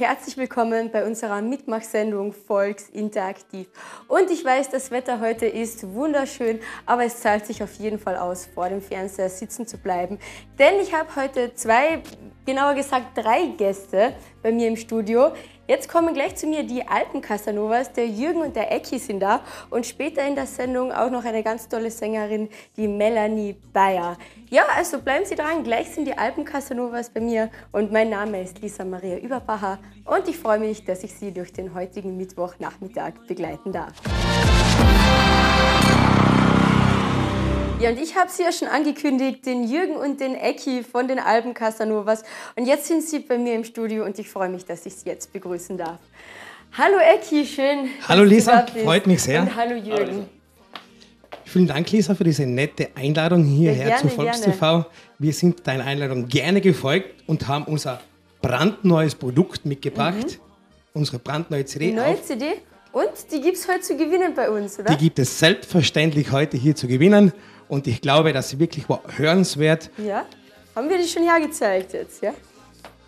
herzlich willkommen bei unserer Mitmachsendung Folx Interaktiv. Und ich weiß, das Wetter heute ist wunderschön, aber es zahlt sich auf jeden Fall aus, vor dem Fernseher sitzen zu bleiben. Denn ich habe heute drei Gäste bei mir im Studio. Jetzt kommen gleich zu mir die Alpencasanovas, der Jürgen und der Ecki sind da und später in der Sendung auch noch eine ganz tolle Sängerin, die Melanie Payer. Ja, also bleiben Sie dran, gleich sind die Alpencasanovas bei mir und mein Name ist Lisa Maria Überbacher und ich freue mich, dass ich Sie durch den heutigen Mittwochnachmittag begleiten darf. Ja, und ich habe es ja schon angekündigt, den Jürgen und den Ecki von den Alpencasanovas. Und jetzt sind sie bei mir im Studio und ich freue mich, dass ich sie jetzt begrüßen darf. Hallo Ecki, schön. Hallo Lisa, freut mich sehr. Und hallo Jürgen. Vielen Dank Lisa für diese nette Einladung hierher zu Folx TV. Wir sind deiner Einladung gerne gefolgt und haben unser brandneues Produkt mitgebracht. Unsere brandneue CD. Neue CD? Und die gibt es heute zu gewinnen bei uns, oder? Die gibt es selbstverständlich heute hier zu gewinnen. Und ich glaube, das ist wirklich hörenswert. Ja, haben wir die schon hergezeigt jetzt, ja?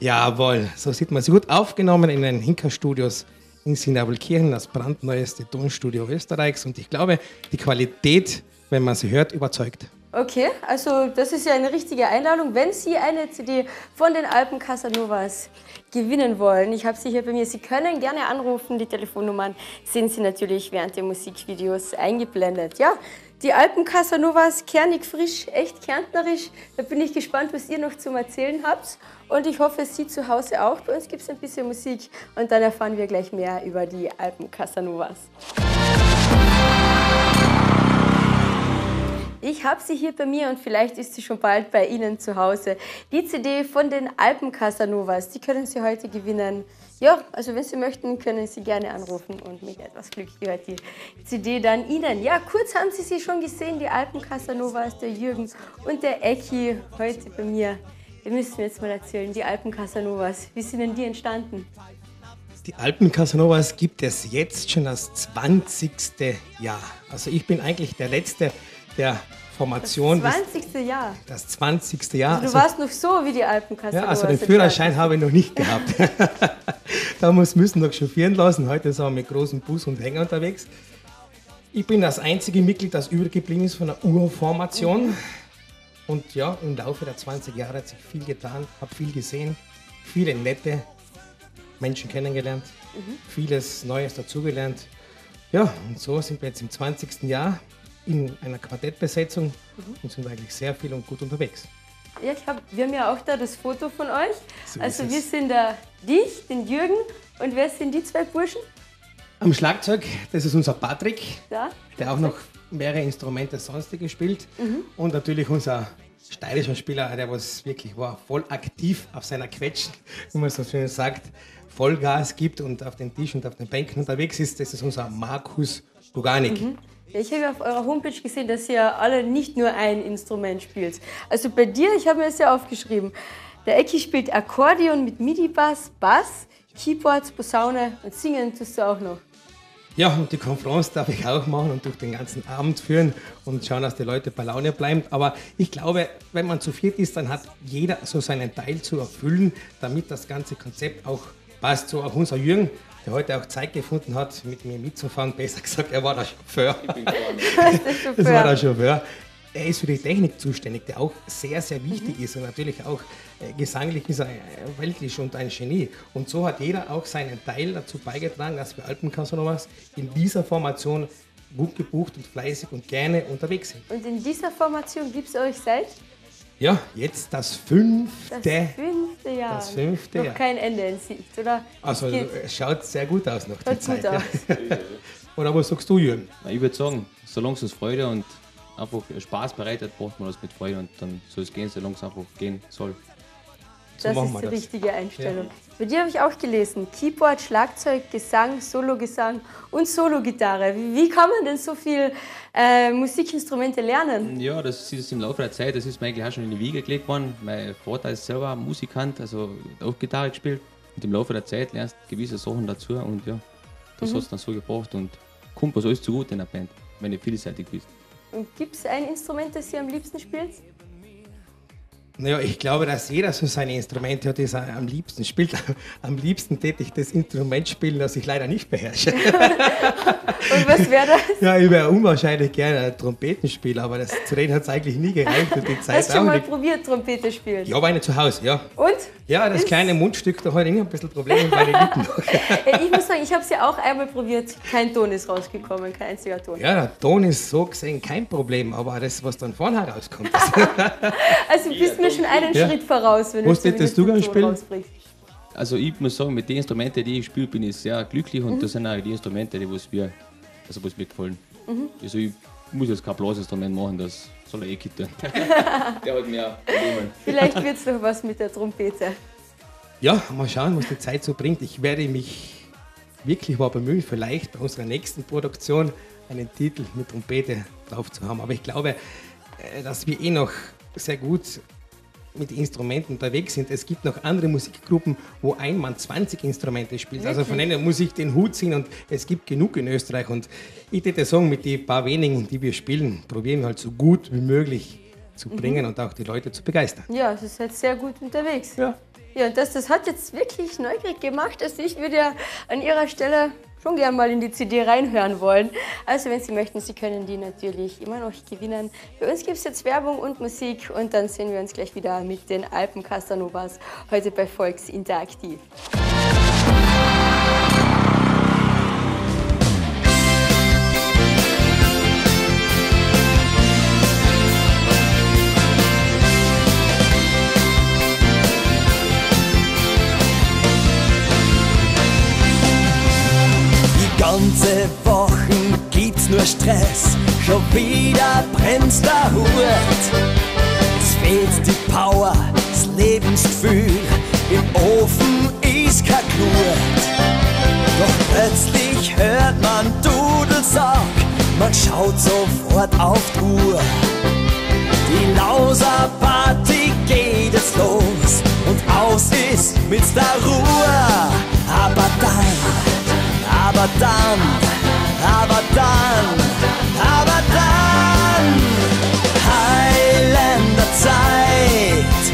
Jawohl, so sieht man sie gut. Aufgenommen in den Hinker-Studios in Sinabelkirchen, das brandneueste Tonstudio Österreichs. Und ich glaube, die Qualität, wenn man sie hört, überzeugt. Okay, also das ist ja eine richtige Einladung, wenn Sie eine CD von den Alpencasanovas gewinnen wollen. Ich habe sie hier bei mir. Sie können gerne anrufen, die Telefonnummern sehen Sie natürlich während der Musikvideos eingeblendet. Ja, die Alpencasanovas, kernig frisch, echt kärntnerisch. Da bin ich gespannt, was ihr noch zum Erzählen habt. Und ich hoffe, Sie zu Hause auch. Bei uns gibt es ein bisschen Musik und dann erfahren wir gleich mehr über die Alpencasanovas. Ich habe sie hier bei mir und vielleicht ist sie schon bald bei Ihnen zu Hause. Die CD von den Alpencasanovas, die können Sie heute gewinnen. Ja, also wenn Sie möchten, können Sie gerne anrufen und mit etwas Glück gehört die CD dann Ihnen. Ja, kurz haben Sie sie schon gesehen, die Alpencasanovas, der Jürgen und der Ecki heute bei mir. Wir müssen jetzt mal erzählen, die Alpencasanovas, wie sind denn die entstanden? Die Alpencasanovas gibt es jetzt schon das 20. Jahr. Also ich bin eigentlich der letzte der Formation. Das 20. Jahr. Das 20. Jahr. Also du warst noch so wie die Alpencasanovas. Ja, also den Führerschein habe ich noch nicht gehabt. Da müssen wir noch chauffieren lassen. Heute sind wir mit großem Bus und Hänger unterwegs. Ich bin das einzige Mitglied, das übrig geblieben ist von der Urformation. Und ja, im Laufe der 20 Jahre hat sich viel getan, habe viel gesehen, viele nette Menschen kennengelernt, vieles Neues dazugelernt. Ja, und so sind wir jetzt im 20. Jahr. In einer Quartettbesetzung und sind eigentlich sehr viel und gut unterwegs. Ja, wir haben ja auch da das Foto von euch. So also wir sind da dich, den Jürgen und wer sind die zwei Burschen? Am Schlagzeug, das ist unser Patrick, da, der auch noch mehrere Instrumente sonstige spielt und natürlich unser steirischer Spieler, der was wirklich war, voll aktiv auf seiner Quetsch, wie man so schön sagt, Vollgas gibt und auf den Tisch und auf den Bänken unterwegs ist. Das ist unser Markus Guganik. Ich habe auf eurer Homepage gesehen, dass ihr alle nicht nur ein Instrument spielt. Also bei dir, ich habe mir das ja aufgeschrieben, der Ecki spielt Akkordeon mit Midi-Bass, Bass, Keyboards, Posaune und singen tust du auch noch. Ja, und die Konferenz darf ich auch machen und durch den ganzen Abend führen und schauen, dass die Leute bei Laune bleiben. Aber ich glaube, wenn man zu viert ist, dann hat jeder so seinen Teil zu erfüllen, damit das ganze Konzept auch passt. So auch unser Jürgen, der heute auch Zeit gefunden hat, mit mir mitzufahren. Besser gesagt, er war der Chauffeur. Das war der Chauffeur. Er ist für die Technik zuständig, der auch sehr, sehr wichtig ist. Und natürlich auch gesanglich ist er weltlich und ein Genie. Und so hat jeder auch seinen Teil dazu beigetragen, dass wir Alpencasanovas in dieser Formation gut gebucht und fleißig und gerne unterwegs sind. Und in dieser Formation gibt es euch seit? Ja, jetzt das fünfte Jahr. Noch kein Ende in Sicht, oder? Also es schaut sehr gut aus noch die Zeit. Ja. Oder was sagst du, Jürgen? Ich würde sagen, solange es uns Freude und einfach Spaß bereitet, braucht man das mit Freude und dann soll es gehen, solange es einfach gehen soll. So das ist die richtige Einstellung. Ja. Bei dir habe ich auch gelesen, Keyboard, Schlagzeug, Gesang, Solo-Gesang und Solo-Gitarre. Wie kann man denn so viele Musikinstrumente lernen? Ja, das ist im Laufe der Zeit, das ist mir eigentlich auch schon in die Wiege gelegt worden. Mein Vater ist selber Musikant, also auch Gitarre gespielt. Und im Laufe der Zeit lernst du gewisse Sachen dazu und ja, das hast du dann so gebracht. Und kommt was alles zu gut in der Band, wenn du vielseitig bist. Und gibt es ein Instrument, das du am liebsten spielst? Naja, ich glaube, dass jeder so seine Instrumente hat, das er am liebsten spielt. Am liebsten täte ich das Instrument spielen, das ich leider nicht beherrsche. Und was wäre das? Ja, ich wäre unwahrscheinlich gerne ein Trompetenspieler, aber das zu reden hat es eigentlich nie gereicht. Und die Zeit hast du schon mal probiert, Trompete spielen? Ja, aber eine zu Hause, ja. Und? Ja, das kleine Mundstück, da heute ich ein bisschen Probleme mit meinen Lippen. Ich muss sagen, ich habe es ja auch einmal probiert. Kein Ton ist rausgekommen, kein einziger Ton. Ja, der Ton ist so gesehen kein Problem, aber das, was dann vorne herauskommt. Also du bist mir schon einen Schritt voraus, wenn du das Ton rausbrichst. Also ich muss sagen, mit den Instrumenten, die ich spiele, bin ich sehr glücklich und das sind auch die Instrumente, die was mir gefallen. Also ich muss jetzt kein Blasinstrument machen, das soll er eh kittern. Der hat mehr Probleme. Vielleicht wird es noch was mit der Trompete. Ja, mal schauen, was die Zeit so bringt. Ich werde mich wirklich mal bemühen, vielleicht bei unserer nächsten Produktion einen Titel mit Trompete drauf zu haben. Aber ich glaube, dass wir eh noch sehr gut mit Instrumenten unterwegs sind. Es gibt noch andere Musikgruppen, wo ein Mann 20 Instrumente spielt. Also von denen muss ich den Hut ziehen und es gibt genug in Österreich. Und ich würde sagen, mit den paar wenigen, die wir spielen, probieren wir halt so gut wie möglich zu bringen und auch die Leute zu begeistern. Ja, das ist halt sehr gut unterwegs. Ja, ja, und das hat jetzt wirklich neugierig gemacht. Also ich würde ja an Ihrer Stelle schon gerne mal in die CD reinhören wollen. Also wenn Sie möchten, Sie können die natürlich immer noch gewinnen. Für uns gibt es jetzt Werbung und Musik und dann sehen wir uns gleich wieder mit den Alpencasanovas heute bei Folx Interaktiv. Ganze Wochen gibt's nur Stress, schon wieder bremst der Hut. Es fehlt die Power, das Lebensgefühl, im Ofen ist kein Glut. Doch plötzlich hört man Dudelsack, man schaut sofort auf die Uhr. Die Lauser-Party geht es los und aus ist mit der Ruhe. Aber dann, aber dann, aber dann, aber dann, Highlander Zeit,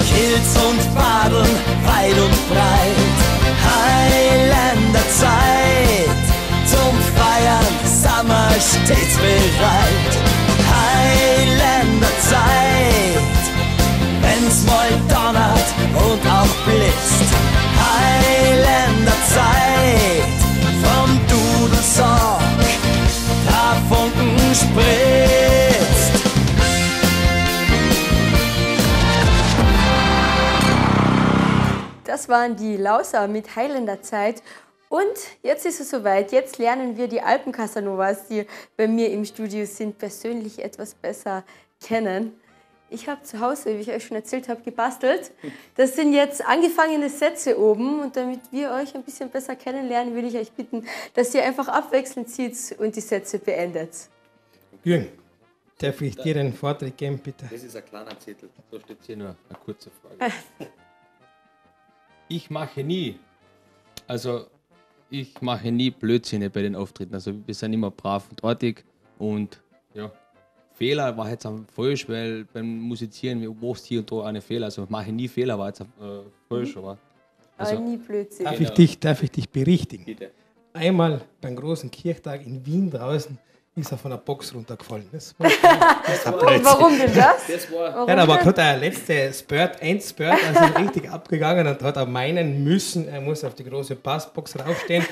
Kilts und Badeln weit und breit. Highlander Zeit, zum Feiern Sommer stets bereit. Highlander Zeit, wenn's mal donnert und auch blitzt. Highlander Zeit, vom Dudelsack der Funken spritzt. Das waren die Lauser mit Highlander Zeit. Und jetzt ist es soweit, jetzt lernen wir die Alpencasanovas, die bei mir im Studio sind, persönlich etwas besser kennen. Ich habe zu Hause, wie ich euch schon erzählt habe, gebastelt. Das sind jetzt angefangene Sätze oben. Und damit wir euch ein bisschen besser kennenlernen, will ich euch bitten, dass ihr einfach abwechselnd zieht und die Sätze beendet. Jürgen, darf ich dir einen Vortrag geben, bitte? Das ist ein kleiner Zettel. So steht hier nur eine kurze Frage. Ich mache nie, also ich mache nie Blödsinn bei den Auftritten. Also wir sind immer brav und artig und ja. Fehler war jetzt falsch, weil beim Musizieren machst du hier und da einen Fehler. Also mache nie Fehler, war jetzt falsch, aber also nie Blödsinn. Darf ich dich berichtigen? Bitte. Einmal beim großen Kirchtag in Wien draußen ist er von der Box runtergefallen. Das war warum denn das? Da hat er letzte Spurt, also richtig abgegangen und hat er meinen müssen, er muss auf die große Passbox raufstehen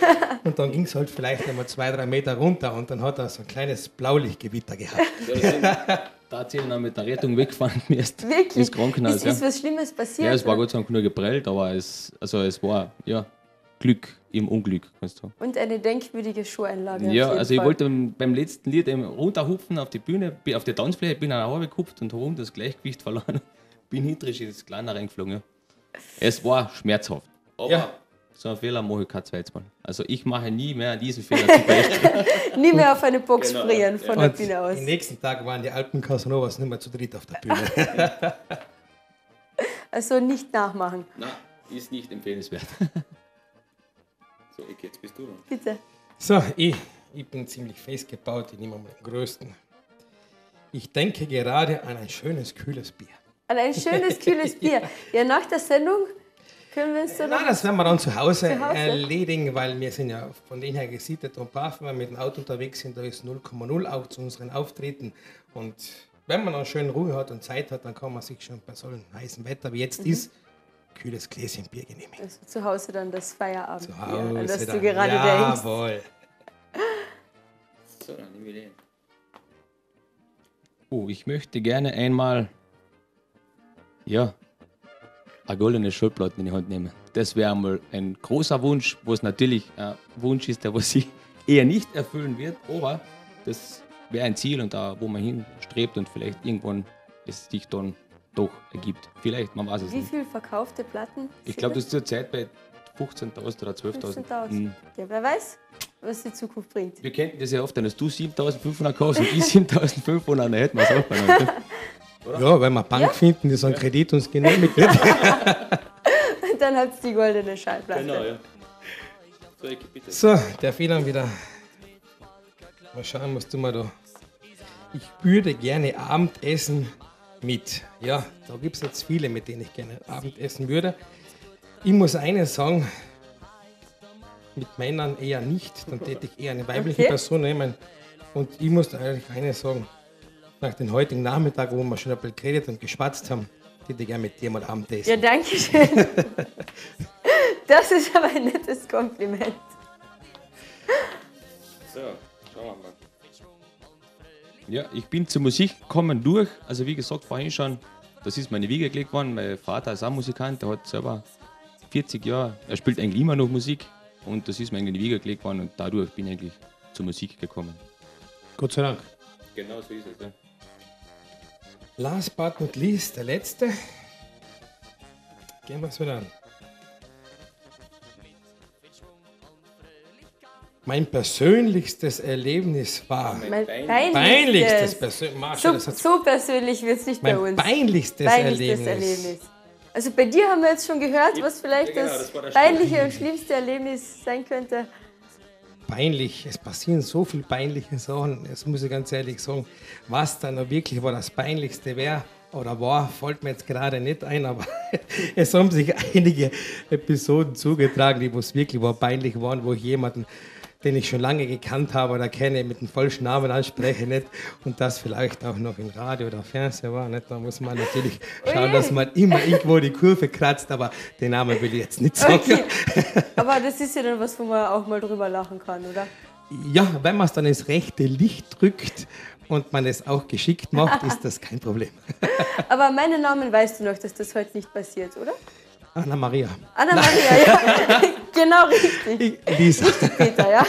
und dann ging es halt vielleicht einmal 2-3 Meter runter und dann hat er so ein kleines Blaulichtgewitter gehabt. Da hat sie ihn dann mit der Rettung weggefahren. Wirklich? Ins Krankenhaus. Ist was Schlimmes passiert? Ja, es war Gott sei Dank nur geprellt, aber es war, ja, Glück im Unglück, kannst du. Und eine denkwürdige Schuheinlage. Ja, also ich wollte beim letzten Lied runterhupfen auf die Bühne, auf die Tanzfläche, bin an der Haube gehupft und herum das Gleichgewicht verloren. Bin hinterisch ins Kleine reingeflogen. Ja. Es war schmerzhaft. Aber ja, so einen Fehler mache ich kein zweites Mal. Also ich mache nie mehr diesen Fehler zum Beispiel. Nie mehr auf eine Box springen von der Bühne aus. Am nächsten Tag waren die Alpencasanovas nicht mehr zu dritt auf der Bühne. Also nicht nachmachen. Nein, ist nicht empfehlenswert. So, jetzt bist du dran. Bitte. So, ich bin ziemlich festgebaut, ich nehme mal den größten. Ich denke gerade an ein schönes, kühles Bier. Und ein schönes, kühles Bier. Ja, nach der Sendung können wir uns dann... Nein, das werden wir dann zu Hause erledigen, weil wir sind ja von denen her gesittet und brav, wenn wir mit dem Auto unterwegs sind, da ist 0,0 auch zu unseren Auftreten. Und wenn man dann schön Ruhe hat und Zeit hat, dann kann man sich schon bei so einem heißen Wetter wie jetzt ist, kühles Gläschen Bier genehmigen. Also zu Hause dann das Feierabendbier, an das du gerade denkst. Jawohl. So, dann nehmen wir den. Oh, ich möchte gerne einmal... Ja, eine goldene Schallplatte in die Hand nehmen. Das wäre einmal ein großer Wunsch, was natürlich ein Wunsch ist, der was sich eher nicht erfüllen wird, aber das wäre ein Ziel und da, wo man hinstrebt und vielleicht irgendwann es sich dann doch ergibt. Vielleicht, man weiß es nicht. Wie viel verkaufte Platten? Ich glaube, das ist zurzeit bei 15.000 oder 12.000. 15.000. Mhm. Ja, wer weiß, was die Zukunft bringt. Wir könnten das ja oft, dann hast du 7.500 kaufst und ich 7.500, dann hätten wir es auch beieinander. Oder? Ja, wenn wir Bank finden, die so einen Kredit uns genehmigt wird. Und dann hat es die goldene Schallplatte. Genau, ja. So, bitte. So, der Fehler wieder. Mal schauen, was tun wir da. Ich würde gerne Abendessen mit. Ja, da gibt es jetzt viele, mit denen ich gerne Abendessen würde. Ich muss eines sagen, mit Männern eher nicht. Dann täte ich eher eine weibliche Person nehmen. Und ich muss eigentlich eines sagen. Nach dem heutigen Nachmittag, wo wir schon ein bisschen geredet und geschwatzt haben, hätte ich gerne mit dir mal Abendessen. Ja, danke schön. Das ist aber ein nettes Kompliment. So, schauen wir mal. Ja, ich bin zur Musik gekommen durch. Also wie gesagt, vorhin schon, das ist meine Wiege gelegt worden. Mein Vater ist auch Musikant, der hat selber 40 Jahre, er spielt eigentlich immer noch Musik. Und das ist mir eigentlich in die Wiege gelegt worden und dadurch bin ich eigentlich zur Musik gekommen. Gott sei Dank. Genau so ist es, ja. Last but not least, der letzte. Gehen wir es wieder an. Mein persönlichstes Erlebnis war... So persönlich wird es nicht bei uns. Mein peinlichstes Erlebnis. Also bei dir haben wir jetzt schon gehört, was vielleicht das peinliche und schlimmste Erlebnis sein könnte. Peinlich, es passieren so viele peinliche Sachen, das muss ich ganz ehrlich sagen. Was dann noch wirklich war, das Peinlichste wäre oder war, fällt mir jetzt gerade nicht ein, aber es haben sich einige Episoden zugetragen, die was wirklich peinlich waren, wo ich jemanden, den ich schon lange gekannt habe oder kenne, mit dem falschen Namen anspreche, nicht? Und das vielleicht auch noch im Radio oder Fernsehen war, nicht? Da muss man natürlich schauen, dass man immer irgendwo die Kurve kratzt, aber den Namen will ich jetzt nicht sagen. Okay. Aber das ist ja dann was, wo man auch mal drüber lachen kann, oder? Ja, wenn man es dann ins rechte Licht drückt und man es auch geschickt macht, ist das kein Problem. Aber meinen Namen weißt du noch, dass das heute nicht passiert, oder? Anna Maria. Anna Maria, ja. Genau richtig. Lisa. Richtig, Peter, ja.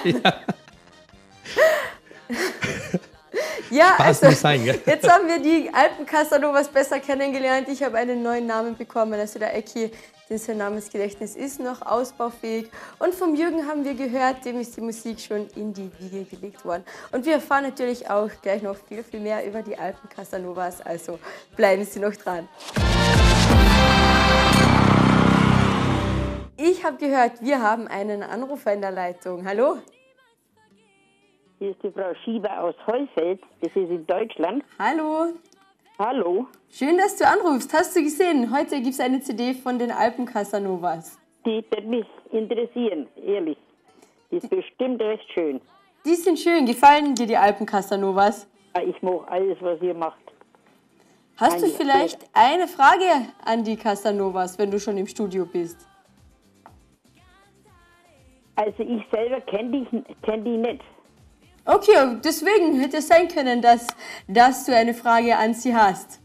Ja, also, sein, ja, jetzt haben wir die Alpencasanovas besser kennengelernt. Ich habe einen neuen Namen bekommen. Also der Ecki, denn sein Namensgedächtnis ist noch ausbaufähig. Und vom Jürgen haben wir gehört, dem ist die Musik schon in die Wiege gelegt worden. Und wir erfahren natürlich auch gleich noch viel, viel mehr über die Alpencasanovas. Also bleiben Sie noch dran. Ich habe gehört, wir haben einen Anrufer in der Leitung. Hallo? Hier ist die Frau Schieber aus Heufeld. Das ist in Deutschland. Hallo. Hallo. Schön, dass du anrufst. Hast du gesehen, heute gibt es eine CD von den Alpencasanovas. Die wird mich interessieren, ehrlich. Die ist bestimmt recht schön. Die sind schön. Gefallen dir die Alpencasanovas? Ja, ich mache alles, was ihr macht. Hast du vielleicht eine Frage an die Casanovas, wenn du schon im Studio bist? Also ich selber kenn die nicht. Okay, deswegen hätte es sein können, dass du eine Frage an sie hast.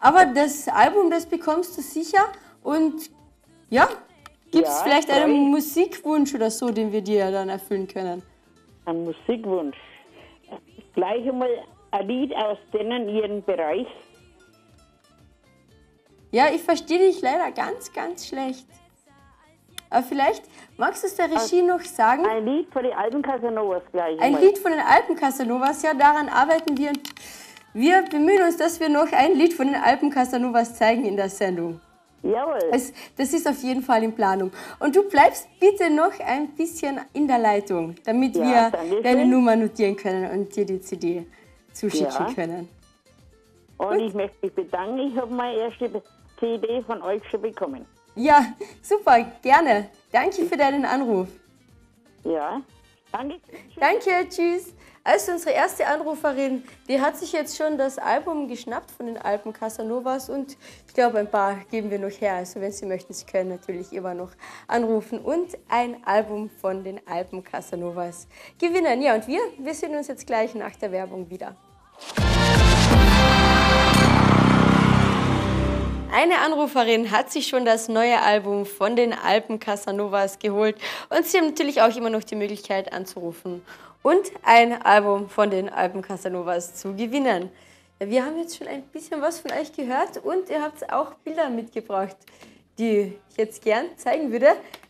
Aber das Album, das bekommst du sicher. Und ja, gibt es vielleicht einen Musikwunsch oder so, den wir dir dann erfüllen können? Ein Musikwunsch. Gleich einmal ein Lied aus denen ihren Bereich. Ja, ich verstehe dich leider ganz, ganz schlecht. Aber vielleicht magst du es der Regie noch sagen? Ein Lied von den Alpencasanovas gleich. Ein Lied von den Alpencasanovas, ja, daran arbeiten wir. Wir bemühen uns, dass wir noch ein Lied von den Alpencasanovas zeigen in der Sendung. Jawohl. Das ist auf jeden Fall in Planung. Und du bleibst bitte noch ein bisschen in der Leitung, damit wir deine Nummer notieren können und dir die CD zuschicken können. Und ich möchte mich bedanken. Ich habe meine erste CD von euch schon bekommen. Ja, super, gerne. Danke für deinen Anruf. Ja, danke. Tschüss. Danke, tschüss. Also unsere erste Anruferin, die hat sich jetzt schon das Album geschnappt von den Alpencasanovas und ich glaube, ein paar geben wir noch her. Also wenn Sie möchten, Sie können natürlich immer noch anrufen und ein Album von den Alpencasanovas gewinnen. Ja, und wir sehen uns jetzt gleich nach der Werbung wieder. Eine Anruferin hat sich schon das neue Album von den Alpencasanovas geholt und Sie haben natürlich auch immer noch die Möglichkeit anzurufen und ein Album von den Alpencasanovas zu gewinnen. Ja, wir haben jetzt schon ein bisschen was von euch gehört und ihr habt auch Bilder mitgebracht, die ich jetzt gern zeigen würde.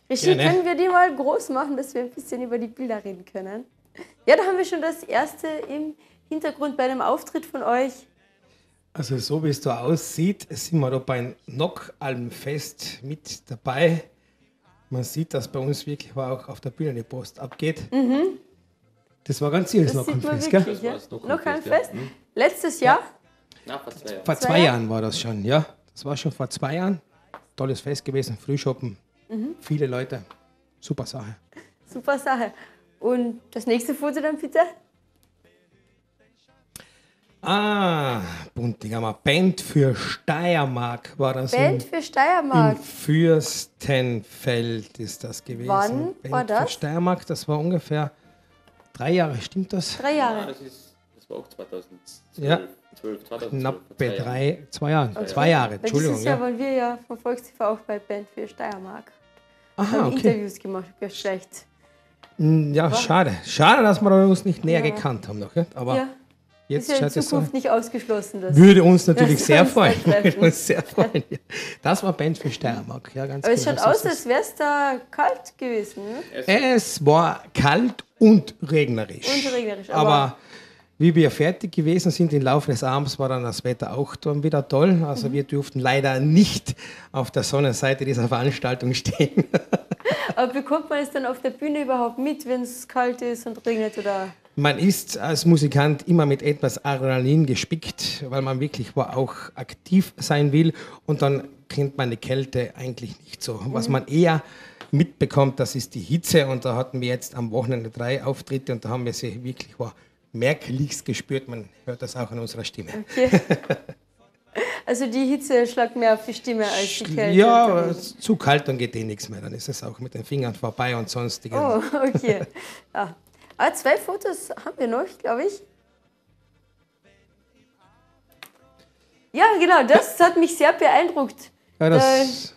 Regie, gerne. Können wir die mal groß machen, dass wir ein bisschen über die Bilder reden können? Ja, da haben wir schon das erste im Hintergrund bei einem Auftritt von euch. Also so wie es da aussieht, sind wir da beim Nockalm Fest mit dabei. Man sieht, dass bei uns wirklich auch auf der Bühne die Post abgeht. Mhm. Das war ganz süß, Nockalm Fest, gell? Das war das Nockalm Fest? Ja. Letztes Jahr? Ja. Vor 2 Jahren. Vor 2 Jahren war das schon, ja. Das war schon vor 2 Jahren. Tolles Fest gewesen, Frühschoppen, viele Leute. Super Sache. Super Sache. Und das nächste Foto dann bitte? Ah, Buntigammer. Band für Steiermark war das. Band für Steiermark. In Fürstenfeld ist das gewesen. Wann Band war das? Für Steiermark, das war ungefähr 3 Jahre, stimmt das? 3 Jahre. Ja, das war auch 2012. Ja. 2012. Knapp bei 2 Jahren. Okay. 2 Jahre, Entschuldigung. Dieses Jahr waren wir ja von Folx TV auch bei Band für Steiermark. Aha, haben Interviews gemacht, ja, schlecht. Ja, aber schade. Schade, dass wir uns nicht näher gekannt haben noch, aber... Ja. Jetzt ist ja in Zukunft nicht ausgeschlossen. Das würde uns natürlich sehr freuen. Würde uns sehr freuen. Das war Band für Steiermark. Ja, ganz Aber es cool, schaut aus, als wäre es da kalt gewesen. Es war kalt und regnerisch. Aber wie wir fertig gewesen sind, im Laufe des Abends war dann das Wetter auch dann wieder toll. Also wir durften leider nicht auf der Sonnenseite dieser Veranstaltung stehen. Aber bekommt man es dann auf der Bühne überhaupt mit, wenn es kalt ist und regnet oder... Man ist als Musikant immer mit etwas Adrenalin gespickt, weil man wirklich auch aktiv sein will und dann kennt man die Kälte eigentlich nicht so. Was man eher mitbekommt, das ist die Hitze und da hatten wir jetzt am Wochenende 3 Auftritte und da haben wir sie wirklich merklichst gespürt. Man hört das auch an unserer Stimme. Okay. Also die Hitze schlagt mehr auf die Stimme als die Kälte. Ja, zu kalt, dann geht eh nichts mehr. Dann ist es auch mit den Fingern vorbei und sonstiges. Oh, okay. Ja. Ah, 2 Fotos haben wir noch, glaube ich. Ja, genau, das hat mich sehr beeindruckt. Ja, das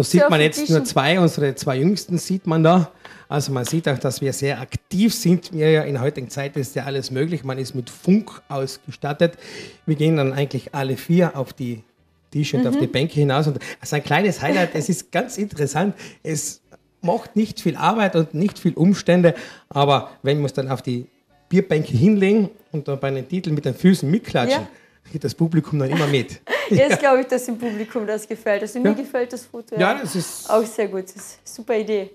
sieht man jetzt nur 2, unsere 2 Jüngsten sieht man da. Also man sieht auch, dass wir sehr aktiv sind. Ja, in der heutigen Zeit ist ja alles möglich. Man ist mit Funk ausgestattet. Wir gehen dann eigentlich alle 4 auf die Tische und auf die Bänke hinaus. Und also ein kleines Highlight, es ist ganz interessant. Es macht nicht viel Arbeit und nicht viel Umstände, aber wenn wir uns dann auf die Bierbänke hinlegen und dann bei den Titeln mit den Füßen mitklatschen, geht das Publikum dann immer mit. Jetzt glaube ich, dass dem Publikum das gefällt. Also mir gefällt das Foto das ist auch sehr gut. Das ist eine super Idee.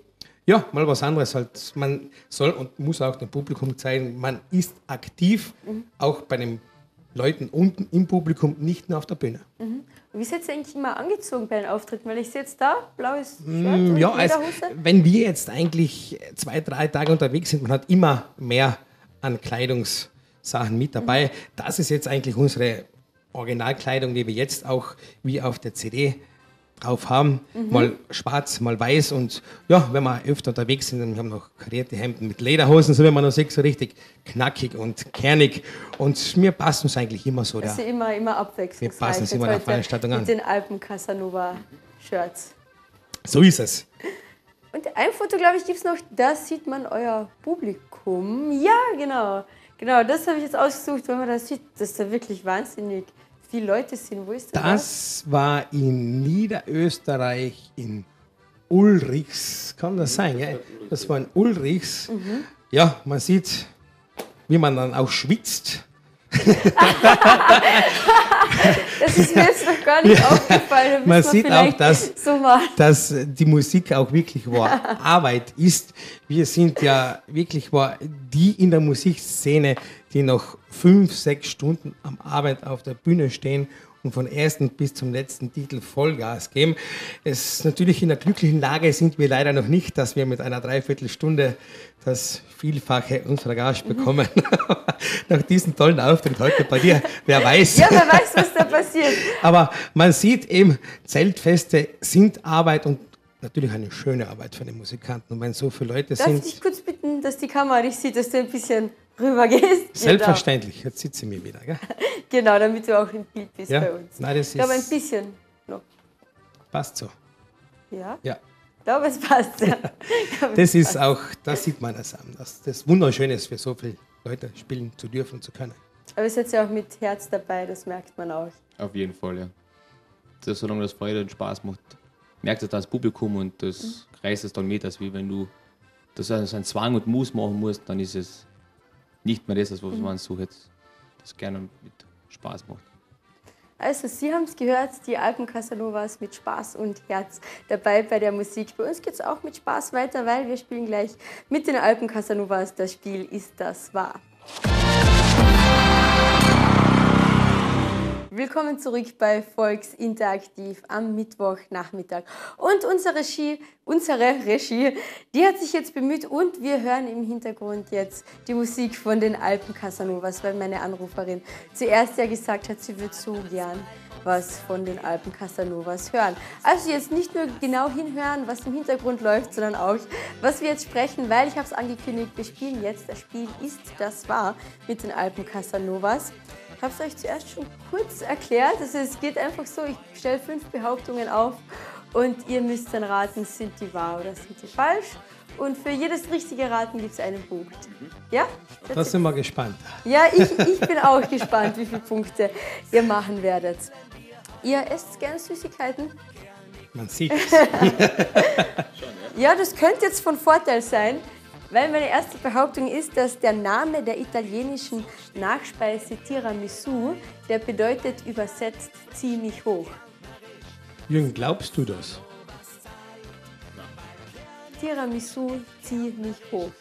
Ja, mal was anderes halt. Man soll und muss auch dem Publikum zeigen, man ist aktiv, auch bei den Leuten unten im Publikum, nicht nur auf der Bühne. Wie seid ihr eigentlich immer angezogen bei den Auftritten? Weil ich sehe jetzt da blaues Shirt und Lederhose. Wenn wir jetzt eigentlich 2, 3 Tage unterwegs sind, man hat immer mehr an Kleidungssachen mit dabei. Das ist jetzt eigentlich unsere Originalkleidung, die wir jetzt auch wie auf der CD drauf haben. Mal schwarz, mal weiß und ja, wenn wir öfter unterwegs sind, dann haben wir noch karierte Hemden mit Lederhosen, so wenn man noch sieht, so richtig knackig und kernig und mir passt uns eigentlich immer so. Also immer abwechslungsreich. Wir passen uns immer der Veranstaltung an. Mit den Alpencasanova-Shirts. So ist es. Und ein Foto, glaube ich, gibt es noch, da sieht man euer Publikum. Ja, genau. Genau, das habe ich jetzt ausgesucht, wenn man das sieht, das ist ja wirklich wahnsinnig. Die Leute sind, wo ist das? Das war in Niederösterreich, in Ulrichs, kann das sein? Ja? Das war in Ulrichs. Ja, man sieht, wie man dann auch schwitzt. Das ist mir jetzt noch gar nicht aufgefallen. Da man sieht auch, dass die Musik auch wirklich Arbeit ist. Wir sind ja wirklich die in der Musikszene, die noch 5-6 Stunden am Abend auf der Bühne stehen und von ersten bis zum letzten Titel Vollgas geben. Es ist natürlich in der glücklichen Lage sind wir leider noch nicht, dass wir mit einer Dreiviertelstunde das Vielfache unserer Gage bekommen. Nach diesem tollen Auftritt heute bei dir, wer weiß. Ja, wer weiß, was da passiert. Aber man sieht eben, Zeltfeste sind Arbeit und natürlich eine schöne Arbeit für den Musikanten. Und wenn so viele Leute sind... Darf ich dich kurz bitten, dass die Kamera dich sieht, dass du ein bisschen rüber gehst? Selbstverständlich. Genau. Jetzt sieht sie mir wieder. Gell? Genau, damit du auch im Bild bist bei uns. Nein, das ist... Ich glaube, ein bisschen noch. Passt so. Ja? Ja. Ich glaube, es passt. Ja. Das ist passt. Auch, das sieht man das an, dass das wunderschön ist, für so viele Leute spielen zu dürfen und zu können. Aber ihr seid ja auch mit Herz dabei, das merkt man auch. Auf jeden Fall, ja. Das, solange das Freude und Spaß macht, merkt ihr das Publikum und das reißt es dann mit, als wie wenn du das an Zwang und Muss machen musst, dann ist es nicht mehr das, was man so jetzt das gerne mit Spaß macht. Also, Sie haben es gehört, die Alpencasanovas mit Spaß und Herz dabei bei der Musik. Bei uns geht es auch mit Spaß weiter, weil wir spielen gleich mit den Alpencasanovas. Das Spiel Ist das wahr? Willkommen zurück bei Folx Interaktiv am Mittwochnachmittag. Und unsere Regie, die hat sich jetzt bemüht und wir hören im Hintergrund jetzt die Musik von den Alpencasanovas, weil meine Anruferin zuerst ja gesagt hat, sie würde so gern was von den Alpencasanovas hören. Also jetzt nicht nur genau hinhören, was im Hintergrund läuft, sondern auch, was wir jetzt sprechen, weil ich habe es angekündigt, wir spielen jetzt das Spiel Ist das wahr? Mit den Alpencasanovas. Ich habe es euch zuerst schon kurz erklärt. Also es geht einfach so, ich stelle 5 Behauptungen auf und ihr müsst dann raten, sind die wahr oder sind die falsch. Und für jedes richtige Raten gibt es einen Punkt. Ja? Da sind wir gespannt. Ja, ich bin auch gespannt, wie viele Punkte ihr machen werdet. Ihr esst gern Süßigkeiten? Man sieht es. Ja, das könnte jetzt von Vorteil sein. Weil meine erste Behauptung ist, dass der Name der italienischen Nachspeise Tiramisu, der bedeutet übersetzt ziemlich hoch. Jürgen, glaubst du das? Tiramisu ziemlich hoch.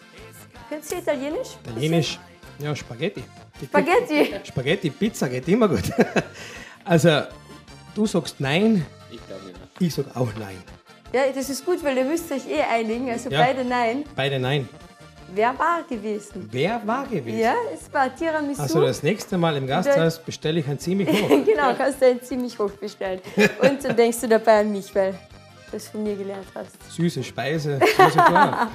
Kennst du Italienisch? Italienisch? Ja, Spaghetti. Spaghetti? Spaghetti, Pizza geht immer gut. Also, du sagst nein. Ich glaube nicht. Ich sag auch nein. Ja, das ist gut, weil ihr müsst euch eh einigen, also ja, beide nein. Beide nein. Wer war gewesen? Wer war gewesen? Ja, es war Tiramisu. Also das nächste Mal im Gasthaus bestelle ich ein ziemlich hoch. Genau, kannst du ein ziemlich hoch bestellen. Und dann denkst du dabei an mich, weil du das von mir gelernt hast. Süße Speise, süße Klar.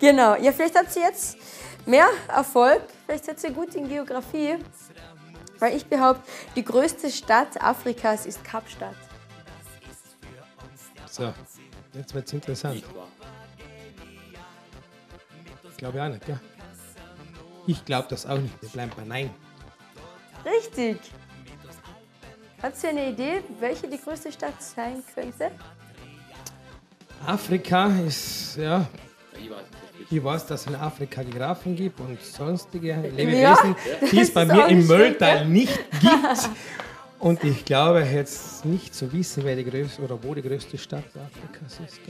Genau, ja, vielleicht habt ihr jetzt mehr Erfolg, vielleicht seid ihr gut in Geografie. Weil ich behaupte, die größte Stadt Afrikas ist Kapstadt. So, jetzt wird es interessant. Ich glaube auch nicht, ja. Ich glaube das auch nicht, wir bleiben bei nein. Richtig. Habt ihr eine Idee, welche die größte Stadt sein könnte? Afrika ist, ja. Ich weiß, dass es in Afrika Giraffen gibt und sonstige Lebewesen, die es bei mir im Mölltal nicht gibt. Und ich glaube jetzt nicht zu wissen, wer die größte oder wo die größte Stadt Afrikas ist.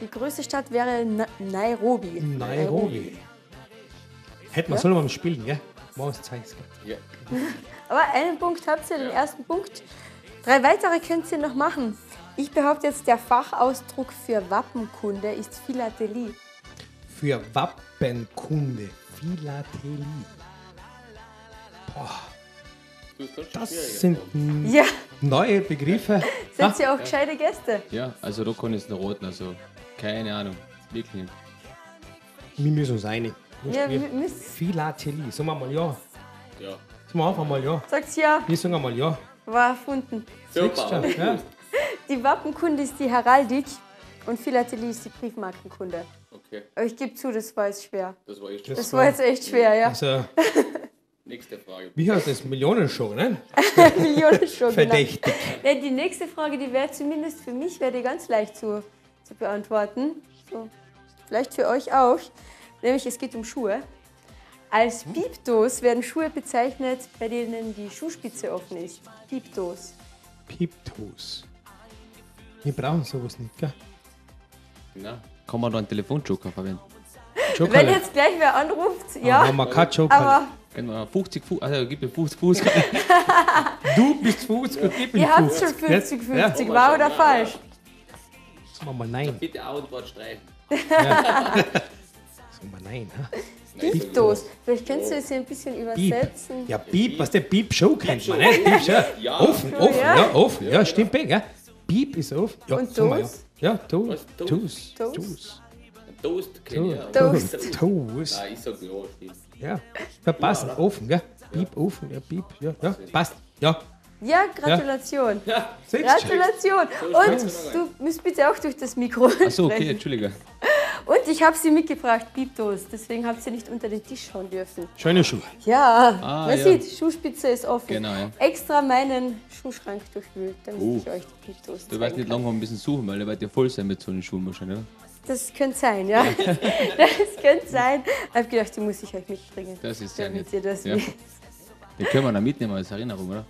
Die größte Stadt wäre Nairobi. Nairobi. Hätten wir so noch mal spielen, gell? Morgens zeigt es. Ja. Aber einen Punkt habt ihr, den ersten Punkt. 3 weitere könnt ihr noch machen. Ich behaupte jetzt, der Fachausdruck für Wappenkunde ist Philatelie. Für Wappenkunde. Philatelie. Boah. Das sind neue Begriffe. Sind Sie auch gescheite Gäste? Ja, also da kann ich es noch raten, also keine Ahnung, wirklich nicht. Wir müssen uns einigen. Ja, wir müssen... Philatelie, sagen wir mal ja. Ja. Sagen wir einfach mal ja. Sagst ja? Wir sagen mal ja. War erfunden. Super. Ja. Die Wappenkunde ist die Heraldik und Philatelie ist die Briefmarkenkunde. Okay. Aber ich gebe zu, das war jetzt schwer. Das war echt schwer. Das war jetzt echt schwer, ja. Also, nächste Frage. Wie heißt das? Millionenshow, ne? Millionenshow, verdächtig. Ja, die nächste Frage, die wäre zumindest für mich, wäre die ganz leicht zu beantworten. So. Vielleicht für euch auch. Nämlich, es geht um Schuhe. Als Piepdos werden Schuhe bezeichnet, bei denen die Schuhspitze offen ist. Piepdos. Piepdos. Wir brauchen sowas nicht, gell? Nein. Kann man da einen Telefonschoker verwenden? Wenn jetzt gleich wer anruft, ja. Aber man kann Jokerle. Genau, 50 Fuß, also gib mir 50 Fuß. Du bist 50 und gib mir 50. Ihr habt schon 50-50, ja. War oder falsch? Sagen wir mal nein. Bitte Antwort streichen. Sagen wir nein. Diktos. Vielleicht kannst du es hier ein bisschen übersetzen. Beep. Ja, Beep, was der Beep-Show kennt man, ne? Beep, ja. Ja. Offen, offen, ja, ja offen. Ja, stimmt, ja. Beep ist offen. Ja, und Toast? Ja, Toast. Toast. Toast. Toast. Toast. Toast. Ah, ist so klar, stimmt. Ja, verpassen, ja, offen, gell? Beep, ja, offen, ja, Beep, ja, ja, passt, ja. Ja, Gratulation. Ja. Gratulation. Und du musst bitte auch durch das Mikro sprechen. Achso, okay, Entschuldige. Und ich habe sie mitgebracht, Pieptos, deswegen habt ihr nicht unter den Tisch schauen dürfen. Schöne Schuhe. Ja, ah, man sieht, Schuhspitze ist offen. Genau, ja. Extra meinen Schuhschrank durchwühlt, damit ich euch die Pieptos. Du wirst nicht lange ein bisschen suchen, weil ihr werdet ja voll sein mit so einen Schuhen wahrscheinlich, oder? Das könnte sein, ja. Das könnte sein. Ich habe gedacht, die muss ich euch mitbringen. Das ist ja nett. Ja. Den können wir dann mitnehmen als Erinnerung, oder?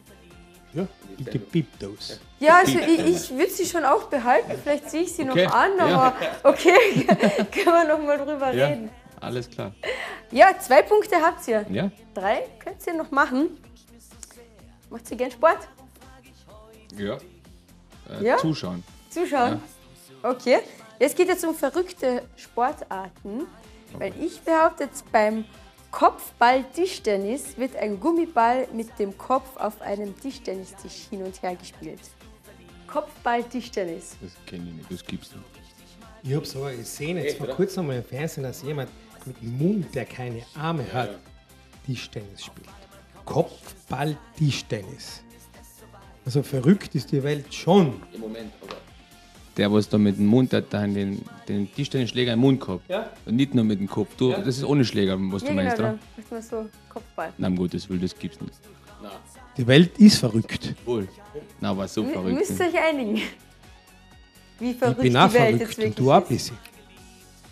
Ja, bitte Pieptos. Ja, also ich würde sie schon auch behalten. Vielleicht sehe ich sie noch an, aber okay, können wir noch mal drüber reden. Alles klar. Ja, 2 Punkte habt ihr. Ja. 3 könnt ihr noch machen. Macht ihr gern Sport? Ja. Zuschauen. Zuschauen? Ja. Okay. Es geht jetzt um verrückte Sportarten, weil ich behaupte jetzt beim Kopfball-Tischtennis wird ein Gummiball mit dem Kopf auf einem Tischtennistisch hin und her gespielt. Kopfball-Tischtennis. Das kenne ich nicht, das gibt's nicht. Ich habe es aber gesehen, jetzt vor kurzem einmal im Fernsehen, dass jemand mit dem Mund, der keine Arme hat, Tischtennis spielt. Kopfball-Tischtennis. Also verrückt ist die Welt schon. Im Moment, aber... Der, was da mit dem Mund hat, da den Tischtennisschläger im Mund gehabt. Ja. Und nicht nur mit dem Kopf. Du, ja. Das ist ohne Schläger, was du meinst, oder? Macht man so Kopfball. Nein, um Gottes Willen, das gibt's nicht. Nein. Die Welt ist verrückt. Wohl. Nein, war so verrückt. Müsst euch einigen. Wie verrückt die Welt jetzt wirklich ist. Ich bin auch verrückt und du auch ein bisschen.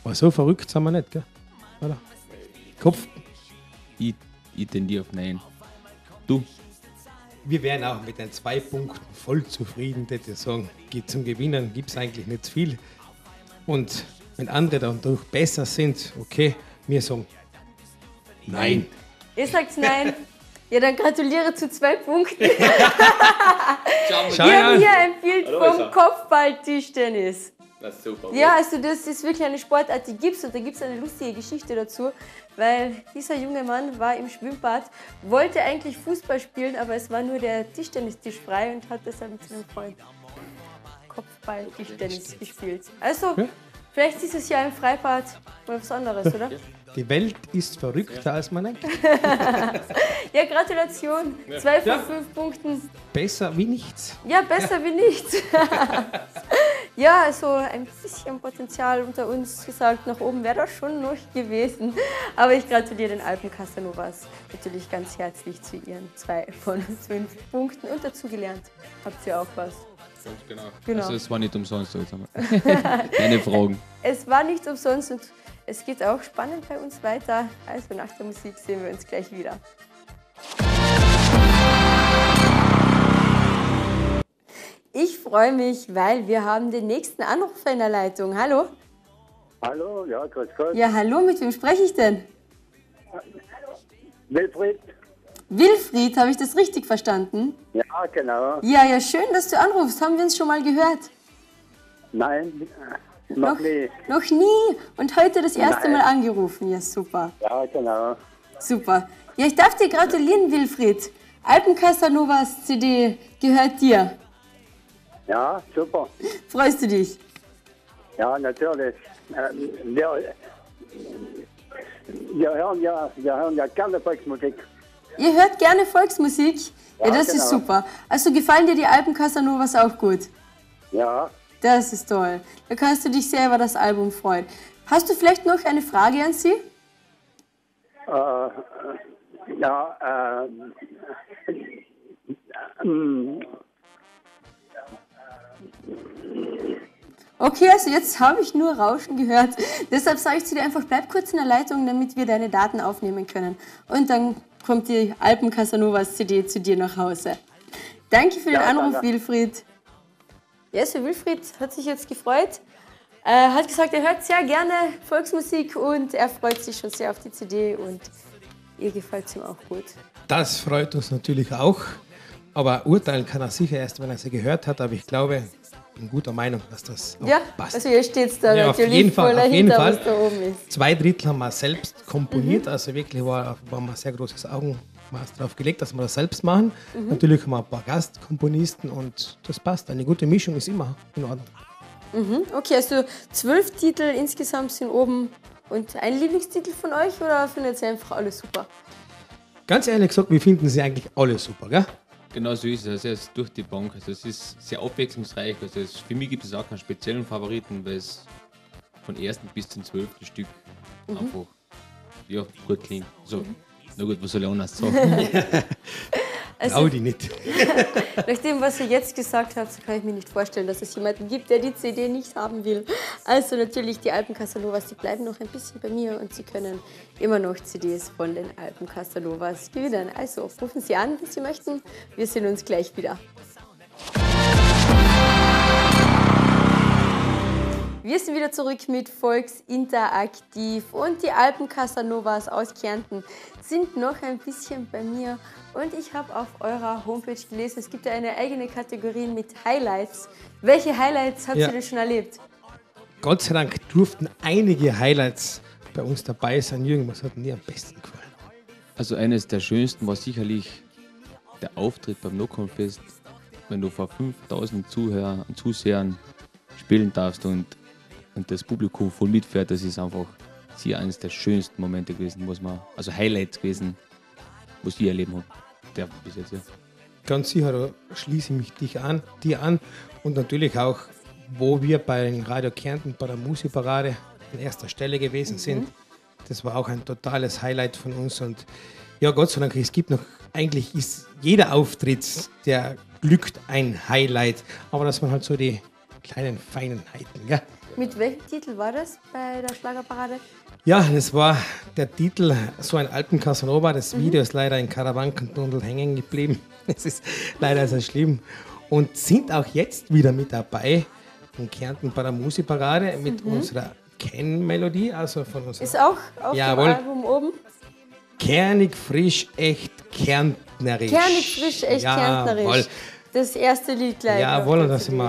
Aber so verrückt sind wir nicht, gell? Oder? Kopf. Ich tendiere auf nein. Du? Wir wären auch mit den 2 Punkten voll zufrieden, würde ich sagen. Zum Gewinnen gibt es eigentlich nicht viel. Und wenn andere dann doch besser sind, okay, wir sagen nein. Ihr sagt nein. Ja, dann gratuliere zu 2 Punkten. Ihr empfiehlt vom Kopfball-Tischtennis. Das ist super. Ja, also das ist wirklich eine Sportart, die gibt es und da gibt es eine lustige Geschichte dazu, weil dieser junge Mann war im Schwimmbad, wollte eigentlich Fußball spielen, aber es war nur der Tischtennistisch frei und hat deshalb mit seinem Freund Kopfball-Tischtennis gespielt. Also, vielleicht ist es ja im Freibad mal was anderes, oder? Die Welt ist verrückter, als man denkt. Ja, Gratulation. 2 von 5 Punkten. Besser wie nichts. Ja, besser wie nichts. Ja, also ein bisschen Potenzial unter uns gesagt, nach oben wäre das schon noch gewesen. Aber ich gratuliere den Alpencasanovas natürlich ganz herzlich zu ihren 2 von 5 Punkten. Und dazu gelernt habt ihr auch was. Ganz genau. Also es war nicht umsonst. Keine Fragen. Es war nicht umsonst und es geht auch spannend bei uns weiter. Also nach der Musik sehen wir uns gleich wieder. Ich freue mich, weil wir haben den nächsten Anrufer in der Leitung. Hallo? Hallo, ja, grüß Gott. Ja, hallo, mit wem spreche ich denn? Wilfried. Wilfried, habe ich das richtig verstanden? Ja, genau. Ja, ja, schön, dass du anrufst. Haben wir uns schon mal gehört? Nein, noch nie. Noch nie? Und heute das erste Mal angerufen. Ja, super. Ja, genau. Super. Ja, ich darf dir gratulieren, Wilfried. Alpencasanovas CD gehört dir. Ja, super. Freust du dich? Ja, natürlich. Wir hören ja gerne Volksmusik. Ihr hört gerne Volksmusik? Ja, das ist super. Also gefallen dir die Alpencasanovas auch gut? Ja. Das ist toll. Da kannst du dich sehr über das Album freuen. Hast du vielleicht noch eine Frage an sie? Okay, also jetzt habe ich nur Rauschen gehört. Deshalb sage ich zu dir einfach, bleib kurz in der Leitung, damit wir deine Daten aufnehmen können. Und dann kommt die Alpencasanovas CD zu dir nach Hause. Danke für den Anruf, Wilfried. Ja, so Wilfried hat sich jetzt gefreut. hat gesagt, er hört sehr gerne Volksmusik und er freut sich schon sehr auf die CD und ihr gefällt es ihm auch gut. Das freut uns natürlich auch, aber urteilen kann er sicher erst, wenn er sie gehört hat, aber ich glaube, in guter Meinung, dass das auch passt. Also hier steht es da ja, natürlich voll dahinter, was da oben ist. 2 Drittel haben wir selbst komponiert, also wirklich war ein sehr großes Augenmaß darauf gelegt, dass wir das selbst machen. Natürlich haben wir ein paar Gastkomponisten und das passt. Eine gute Mischung ist immer in Ordnung. Okay, also 12 Titel insgesamt sind oben und ein Lieblingstitel von euch oder findet ihr einfach alle super? Ganz ehrlich gesagt, wir finden sie eigentlich alle super, gell? Genau so ist es, also ist durch die Bank. Also es ist sehr abwechslungsreich. Also für mich gibt es auch keinen speziellen Favoriten, weil es von 1. bis zum 12. Stück einfach gut klingt. So, na gut, was soll ich anders sagen? Also, Audi nicht. Nach dem, was ihr jetzt gesagt habt, kann ich mir nicht vorstellen, dass es jemanden gibt, der die CD nicht haben will. Also natürlich die Alpencasanovas, die bleiben noch ein bisschen bei mir und Sie können immer noch CDs von den Alpencasanovas gewinnen. Also rufen Sie an, wenn Sie möchten. Wir sehen uns gleich wieder. Wir sind wieder zurück mit Folx Interaktiv und die Alpencasanovas aus Kärnten sind noch ein bisschen bei mir und ich habe auf eurer Homepage gelesen, es gibt ja eine eigene Kategorie mit Highlights. Welche Highlights habt ihr denn schon erlebt? Gott sei Dank durften einige Highlights bei uns dabei sein. Jürgen, was hat mir am besten gefallen? Also eines der schönsten war sicherlich der Auftritt beim Nockalm Fest, wenn du vor 5000 Zuschauern spielen darfst und das Publikum voll mitfährt, das ist einfach sicher eines der schönsten Momente gewesen, also Highlights gewesen, was ich erleben habe. Bis jetzt, ja. Ganz sicher, da schließe ich mich dir an und natürlich auch, wo wir bei Radio Kärnten bei der Musikparade an erster Stelle gewesen sind. Das war auch ein totales Highlight von uns und ja, Gott sei Dank, es gibt noch, eigentlich ist jeder Auftritt, der glückt ein Highlight, aber dass man halt so die kleinen Feinheiten, gell? Mit welchem Titel war das bei der Schlagerparade? Ja, das war der Titel, so ein Alpencasanova. Das Video ist leider in Karawankentunnel hängen geblieben. Es ist leider sehr schlimm. Und sind auch jetzt wieder mit dabei in Kärnten bei der Musikparade mit unserer Kernmelodie. Also von unserer ist auch auf dem Album oben. Kernig, frisch, echt, kärntnerisch. Kernig, frisch, echt, kärntnerisch. Jawohl. Das erste Lied gleich. Jawohl, das sind wir.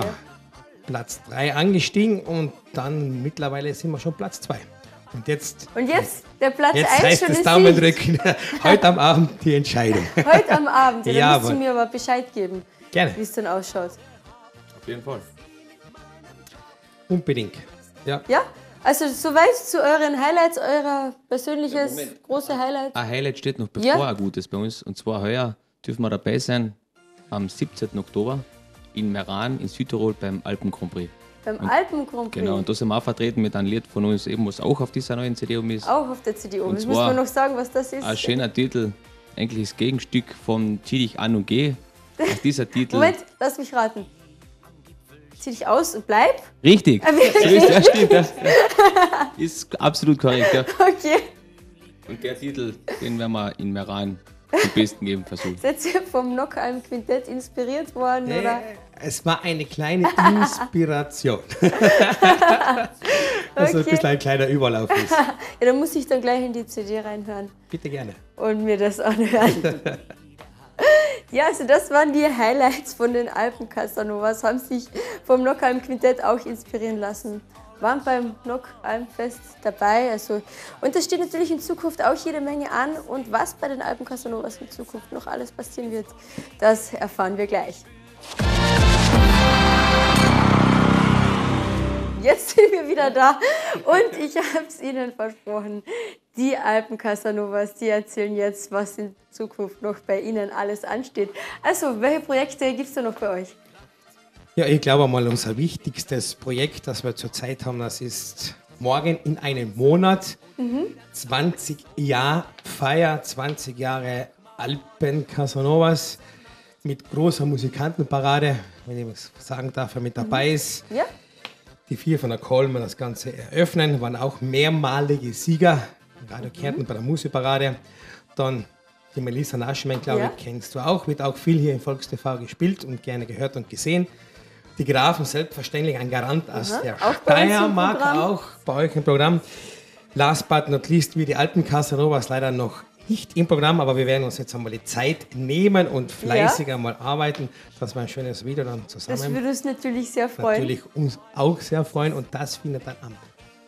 Platz 3 angestiegen und dann mittlerweile sind wir schon Platz 2. Und jetzt der Platz 1 schon heißt das Daumendrücken. Heute am Abend die Entscheidung. Heute am Abend, dann musst du mir aber Bescheid geben, wie es dann ausschaut. Auf jeden Fall. Unbedingt. Ja? Also soweit zu euren Highlights, euer persönliches große Highlight. Ein Highlight steht noch bevor ein gutes bei uns. Und zwar heuer dürfen wir dabei sein am 17. Oktober. In Meran, in Südtirol, beim Alpen Grand Prix. Genau, und da sind wir auch vertreten mit einem Lied von uns, eben, was auch auf dieser neuen CD oben ist. Auch auf der CD oben. Jetzt müssen wir noch sagen, was das ist. Ein schöner Titel, eigentlich das Gegenstück von Zieh dich an und geh. Aus dieser Titel. Moment, lass mich raten. Zieh dich aus und bleib? Richtig. So ist der Stimmt. Ist absolut korrekt. Ja. Okay. Und der Titel, den werden wir in Meran zum Besten geben versuchen. Seid ihr vom Nockalm Quintett inspiriert worden? Oder? Es war eine kleine Inspiration. Also ein bisschen ein kleiner Überlauf ist. Ja, dann muss ich dann gleich in die CD reinhören. Bitte gerne. Und mir das anhören. Ja, also das waren die Highlights von den Alpencasanovas. Haben sich vom Nockalm Quintett auch inspirieren lassen. Waren beim Nockalm Fest dabei. Also, und das steht natürlich in Zukunft auch jede Menge an. Und was bei den Alpencasanovas in Zukunft noch alles passieren wird, das erfahren wir gleich. Jetzt sind wir wieder da und ich habe es Ihnen versprochen. Die Alpencasanovas, die erzählen jetzt, was in Zukunft noch bei Ihnen alles ansteht. Also, welche Projekte gibt es da noch bei euch? Ja, ich glaube mal, unser wichtigstes Projekt, das wir zurzeit haben, das ist morgen in einem Monat 20 Jahre Feier, 20 Jahre Alpencasanovas mit großer Musikantenparade, wenn ich was sagen darf, wer mit dabei ist. Ja. Die 4 von der Kolmen das Ganze eröffnen, waren auch mehrmalige Sieger, Radio Kärnten bei der Musikparade. Dann die Melissa Naschmann, glaube ich, kennst du auch, wird auch viel hier im Folx TV gespielt und gerne gehört und gesehen. die Grafen selbstverständlich ein Garant aus der Steiermark, auch bei euch im Programm. Last but not least, wie die Alpencasanovas leider noch nicht im Programm, aber wir werden uns jetzt einmal die Zeit nehmen und fleißig einmal arbeiten, dass wir ein schönes Video dann zusammen. Das würde uns natürlich sehr freuen. Natürlich uns auch sehr freuen, und das findet dann am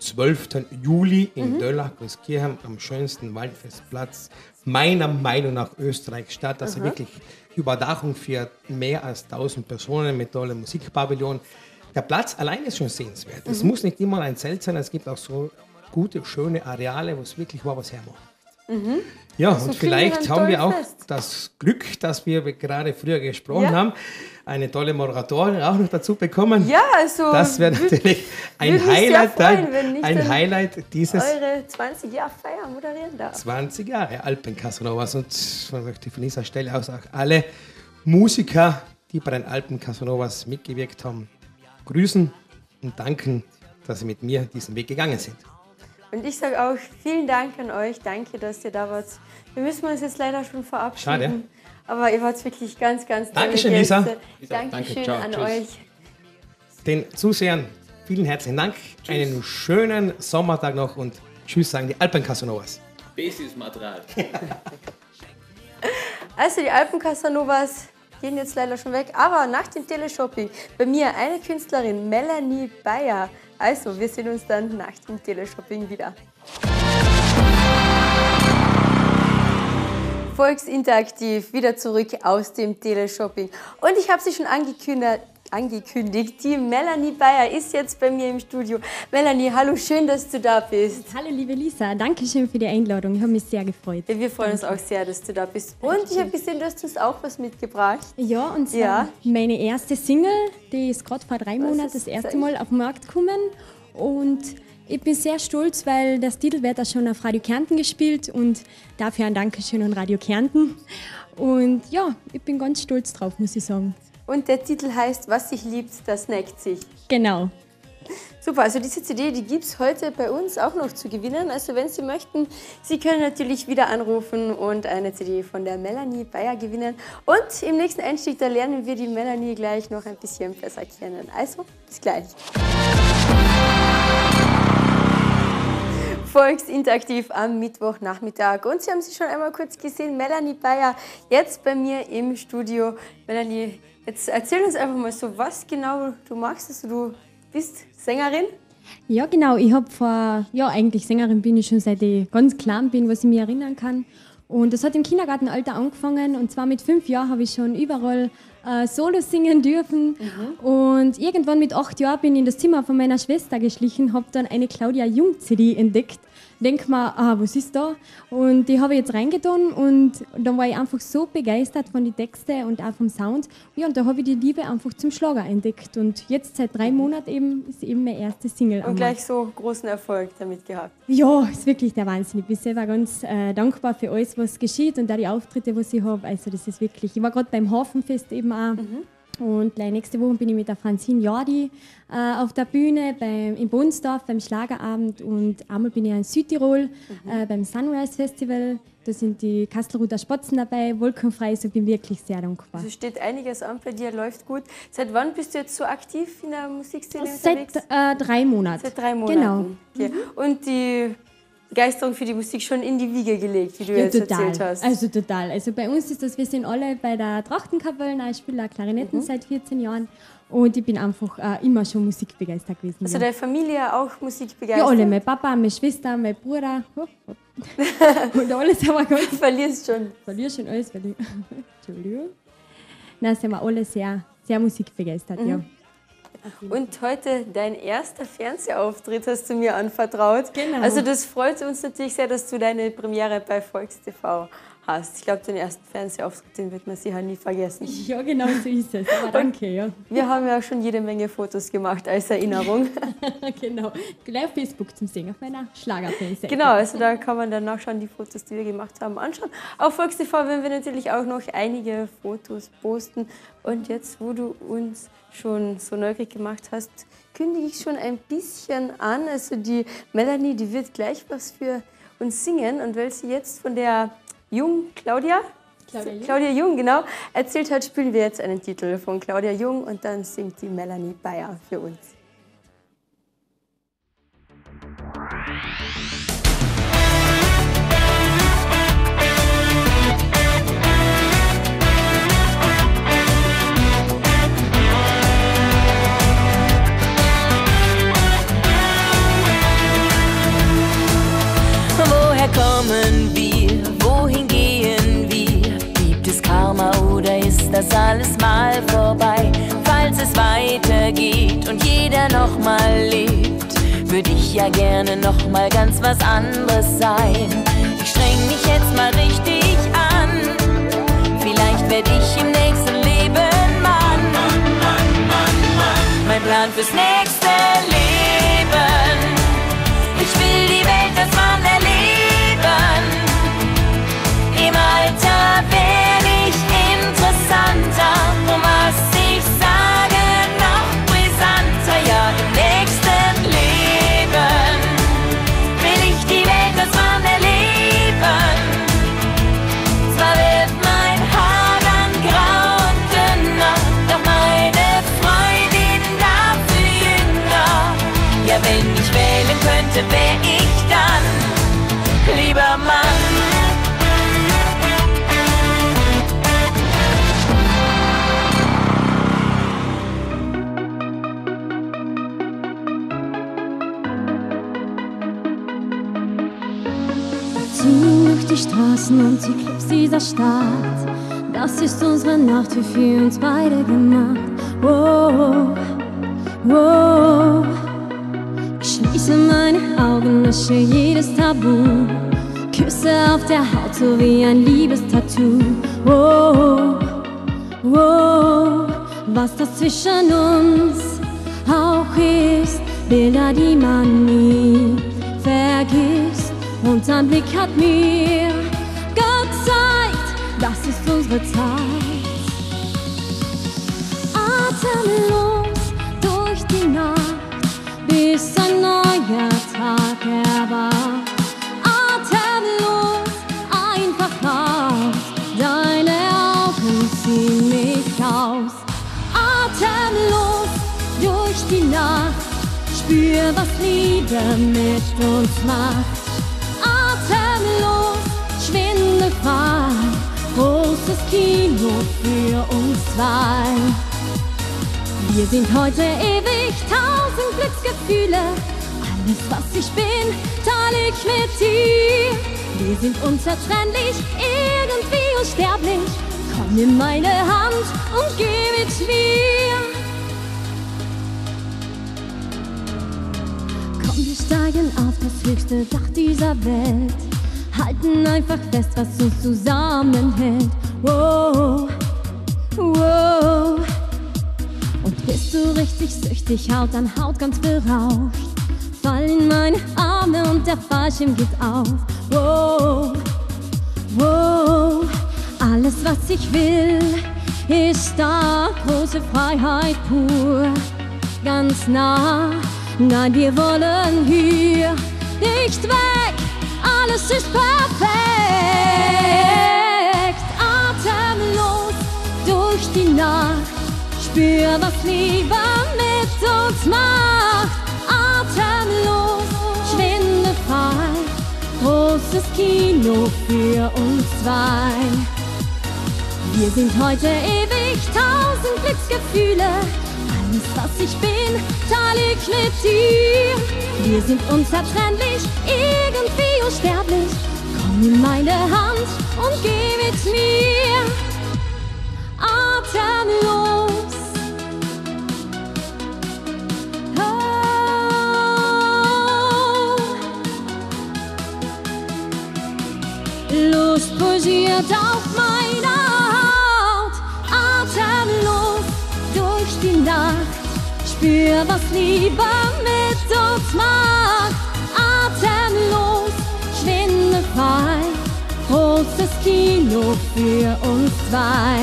12. Juli in Döllach-Gurkirchen am schönsten Waldfestplatz meiner Meinung nach Österreich statt. Also wirklich Überdachung für mehr als 1000 Personen mit tollem Musikpavillon. Der Platz allein ist schon sehenswert. Es muss nicht immer ein Zelt sein, es gibt auch so gute, schöne Areale, wo es wirklich was hermacht. Ja, also und vielleicht haben wir auch das Glück, dass wir gerade früher gesprochen haben, eine tolle Moderatorin auch noch dazu bekommen. Ja, also das wäre natürlich ein Highlight, dieses 20 Jahre Feier moderieren darf. 20 Jahre Alpencasanovas, und man möchte von dieser Stelle aus auch alle Musiker, die bei den Alpencasanovas mitgewirkt haben, grüßen und danken, dass sie mit mir diesen Weg gegangen sind. Und ich sage auch vielen Dank an euch, danke, dass ihr da wart. Wir müssen uns jetzt leider schon verabschieden. Schade. Aber ihr wart wirklich ganz, ganz toll. Dankeschön, Lisa. Dankeschön an euch. Den Zusehern vielen herzlichen Dank. Tschüss. Einen schönen Sommertag noch und tschüss sagen die Alpencasanovas. Bestes Material. Also die Alpencasanovas gehen jetzt leider schon weg, aber nach dem Teleshopping bei mir eine Künstlerin, Melanie Payer. Also, wir sehen uns dann nach dem Teleshopping wieder. Folx Interaktiv, wieder zurück aus dem Teleshopping. Und ich habe sie schon angekündigt, die Melanie Payer ist jetzt bei mir im Studio. Melanie, hallo, schön, dass du da bist. Hallo, liebe Lisa, danke schön für die Einladung, ich habe mich sehr gefreut. Ja, wir freuen uns auch sehr, dass du da bist. Und ich habe gesehen, du hast uns auch was mitgebracht. Ja, und zwar meine erste Single, die ist gerade vor 3 Monaten das erste Mal auf den Markt gekommen. Und ich bin sehr stolz, weil das Titel wird auch schon auf Radio Kärnten gespielt, und dafür ein Dankeschön an Radio Kärnten. Und ja, ich bin ganz stolz drauf, muss ich sagen. Und der Titel heißt, was sich liebt, das neckt sich. Genau. Super, also diese CD, die gibt es heute bei uns auch noch zu gewinnen. Also wenn Sie möchten, Sie können natürlich wieder anrufen und eine CD von der Melanie Payer gewinnen. Und im nächsten Einstieg, da lernen wir die Melanie gleich noch ein bisschen besser kennen. Also, bis gleich. Folx Interaktiv am Mittwochnachmittag, und Sie haben sie schon einmal kurz gesehen, Melanie Payer jetzt bei mir im Studio. Melanie, jetzt erzähl uns einfach mal so, was genau du machst. Also du bist Sängerin? Ja, genau, ich habe eigentlich Sängerin bin ich schon seit ich ganz klein bin, was ich mich erinnern kann. Und das hat im Kindergartenalter angefangen, und zwar mit 5 Jahren habe ich schon überall Solo singen dürfen. Und irgendwann mit 8 Jahren bin ich in das Zimmer von meiner Schwester geschlichen, habe dann eine Claudia Jung CD entdeckt. Denk mal, was ist da? Und die habe ich jetzt reingetan, und dann war ich einfach so begeistert von den Texten und auch vom Sound. Ja, und da habe ich die Liebe einfach zum Schlager entdeckt, und jetzt seit 3 Monaten ist eben meine erste Single. Und gleich so großen Erfolg damit gehabt. Ja, ist wirklich der Wahnsinn. Ich bin selber ganz dankbar für alles, was geschieht, und auch die Auftritte, was ich habe. Also das ist wirklich, ich war gerade beim Hafenfest eben auch. Und gleich nächste Woche bin ich mit der Francine Jordi auf der Bühne in Bodensdorf beim Schlagerabend, und einmal bin ich in Südtirol beim Sunrise Festival. Da sind die Kastelruther Spotzen dabei, Wolkenfrei, so bin ich wirklich sehr dankbar. Also steht einiges an bei dir, läuft gut. Seit wann bist du jetzt so aktiv in der Musikszene unterwegs? Seit 3 Monaten. Seit 3 Monaten, genau. Okay. Und die Begeisterung für die Musik schon in die Wiege gelegt, wie du jetzt erzählt hast. Also total. Also bei uns ist das, wir sind alle bei der Trachtenkapelle, ich spiele auch Klarinetten seit 14 Jahren und ich bin einfach immer schon musikbegeistert gewesen. Also deine Familie auch musikbegeistert? Ja, alle. Mein Papa, meine Schwester, mein Bruder. Und alles haben wir ganz. Du verlierst schon. Verlierst schon alles. Entschuldigung. Nein, sind wir alle sehr, sehr musikbegeistert, ja. Und heute dein erster Fernsehauftritt hast du mir anvertraut. Genau. Also das freut uns natürlich sehr, dass du deine Premiere bei Folx TV hast. Ich glaube, den ersten Fernsehauftritt, den wird man sicher nie vergessen. Ja, genau so ist es. Aber danke, ja. Wir haben ja auch schon jede Menge Fotos gemacht als Erinnerung. Genau. Gleich auf Facebook zum Singen, auf meiner Schlagerfernseite. Genau, also da kann man dann nachschauen, die Fotos, die wir gemacht haben, anschauen. Auf Folx TV werden wir natürlich auch noch einige Fotos posten. Und jetzt, wo du uns schon so neugierig gemacht hast, kündige ich schon ein bisschen an. Also die Melanie, die wird gleich was für uns singen. Und weil sie jetzt von der Jung Claudia Claudia Jung, genau. Erzählt hat, spielen wir jetzt einen Titel von Claudia Jung und dann singt die Melanie Payer für uns. Woher kommen wir? Wohin gehen wir? Gibt es Karma oder ist das alles mal vorbei? Falls es weitergeht und jeder nochmal lebt, würde ich ja gerne nochmal ganz was anderes sein. Ich streng mich jetzt mal richtig an. Vielleicht werde ich im nächsten Leben Mann. Mann, Mann, Mann, Mann. Mein Plan fürs nächste Leben. Ich will die Welt als Mann erleben. Im Alter werde ich interessanter. Um was ich sage, noch brisanter. Ja, im nächsten Leben will ich die Welt als Mann erleben. Zwar wird mein Haar dann grau und dünner, doch meine Freundin dafür jünger. Ja, wenn ich wählen könnte, wäre ich dann lieber Mann. Ziehen durch die Straßen und die Clubs dieser Stadt. Das ist unsere Nacht, wie für uns beide gemacht. Wow, wow. Ich schließe meine Augen, lösche jedes Tabu. Küsse auf der Haut, so wie ein Liebestattoo. Wow, wow. Was das zwischen uns auch ist, Bilder, die man nie vergisst. Und ein Blick hat mir gezeigt, das ist unsere Zeit. Atemlos durch die Nacht, bis ein neuer Tag erwacht. Atemlos, einfach raus, deine Augen ziehen mich aus. Atemlos durch die Nacht, spür, was Liebe mit uns macht. Atemlos, schwinde frei, großes Kino für uns zwei. Wir sind heute ewig, 1000 Glücksgefühle. Alles, was ich bin, teile ich mit dir. Wir sind unzertrennlich, irgendwie unsterblich. Komm, nimm meine Hand und geh mit mir. Komm, wir steigen auf das höchste Dach dieser Welt. Halten einfach fest, was uns zusammenhält. Wow, wow. Und bist du richtig süchtig, Haut an Haut, ganz berauscht. Fallen meine Arme und der Fallschirm geht auf. Wow, wow. Alles, was ich will, ist da. Große Freiheit pur, ganz nah. Nein, wir wollen hier nicht weg, alles ist perfekt. Atemlos durch die Nacht, spür, was Liebe mit uns macht. Atemlos, schwinde frei, großes Kino für uns zwei. Wir sind heute ewig, 1000 Glücksgefühle. Alles, was ich bin, teile ich mit dir. Wir sind unzertrennlich, irgendwie unsterblich. Komm in meine Hand und geh mit mir. Atemlos. Oh. Lust pulsiert auf meiner Haut. Atemlos. Durch die Nacht, spür, was Liebe mit uns macht. Atemlos, schwinde frei, großes Kino für uns zwei.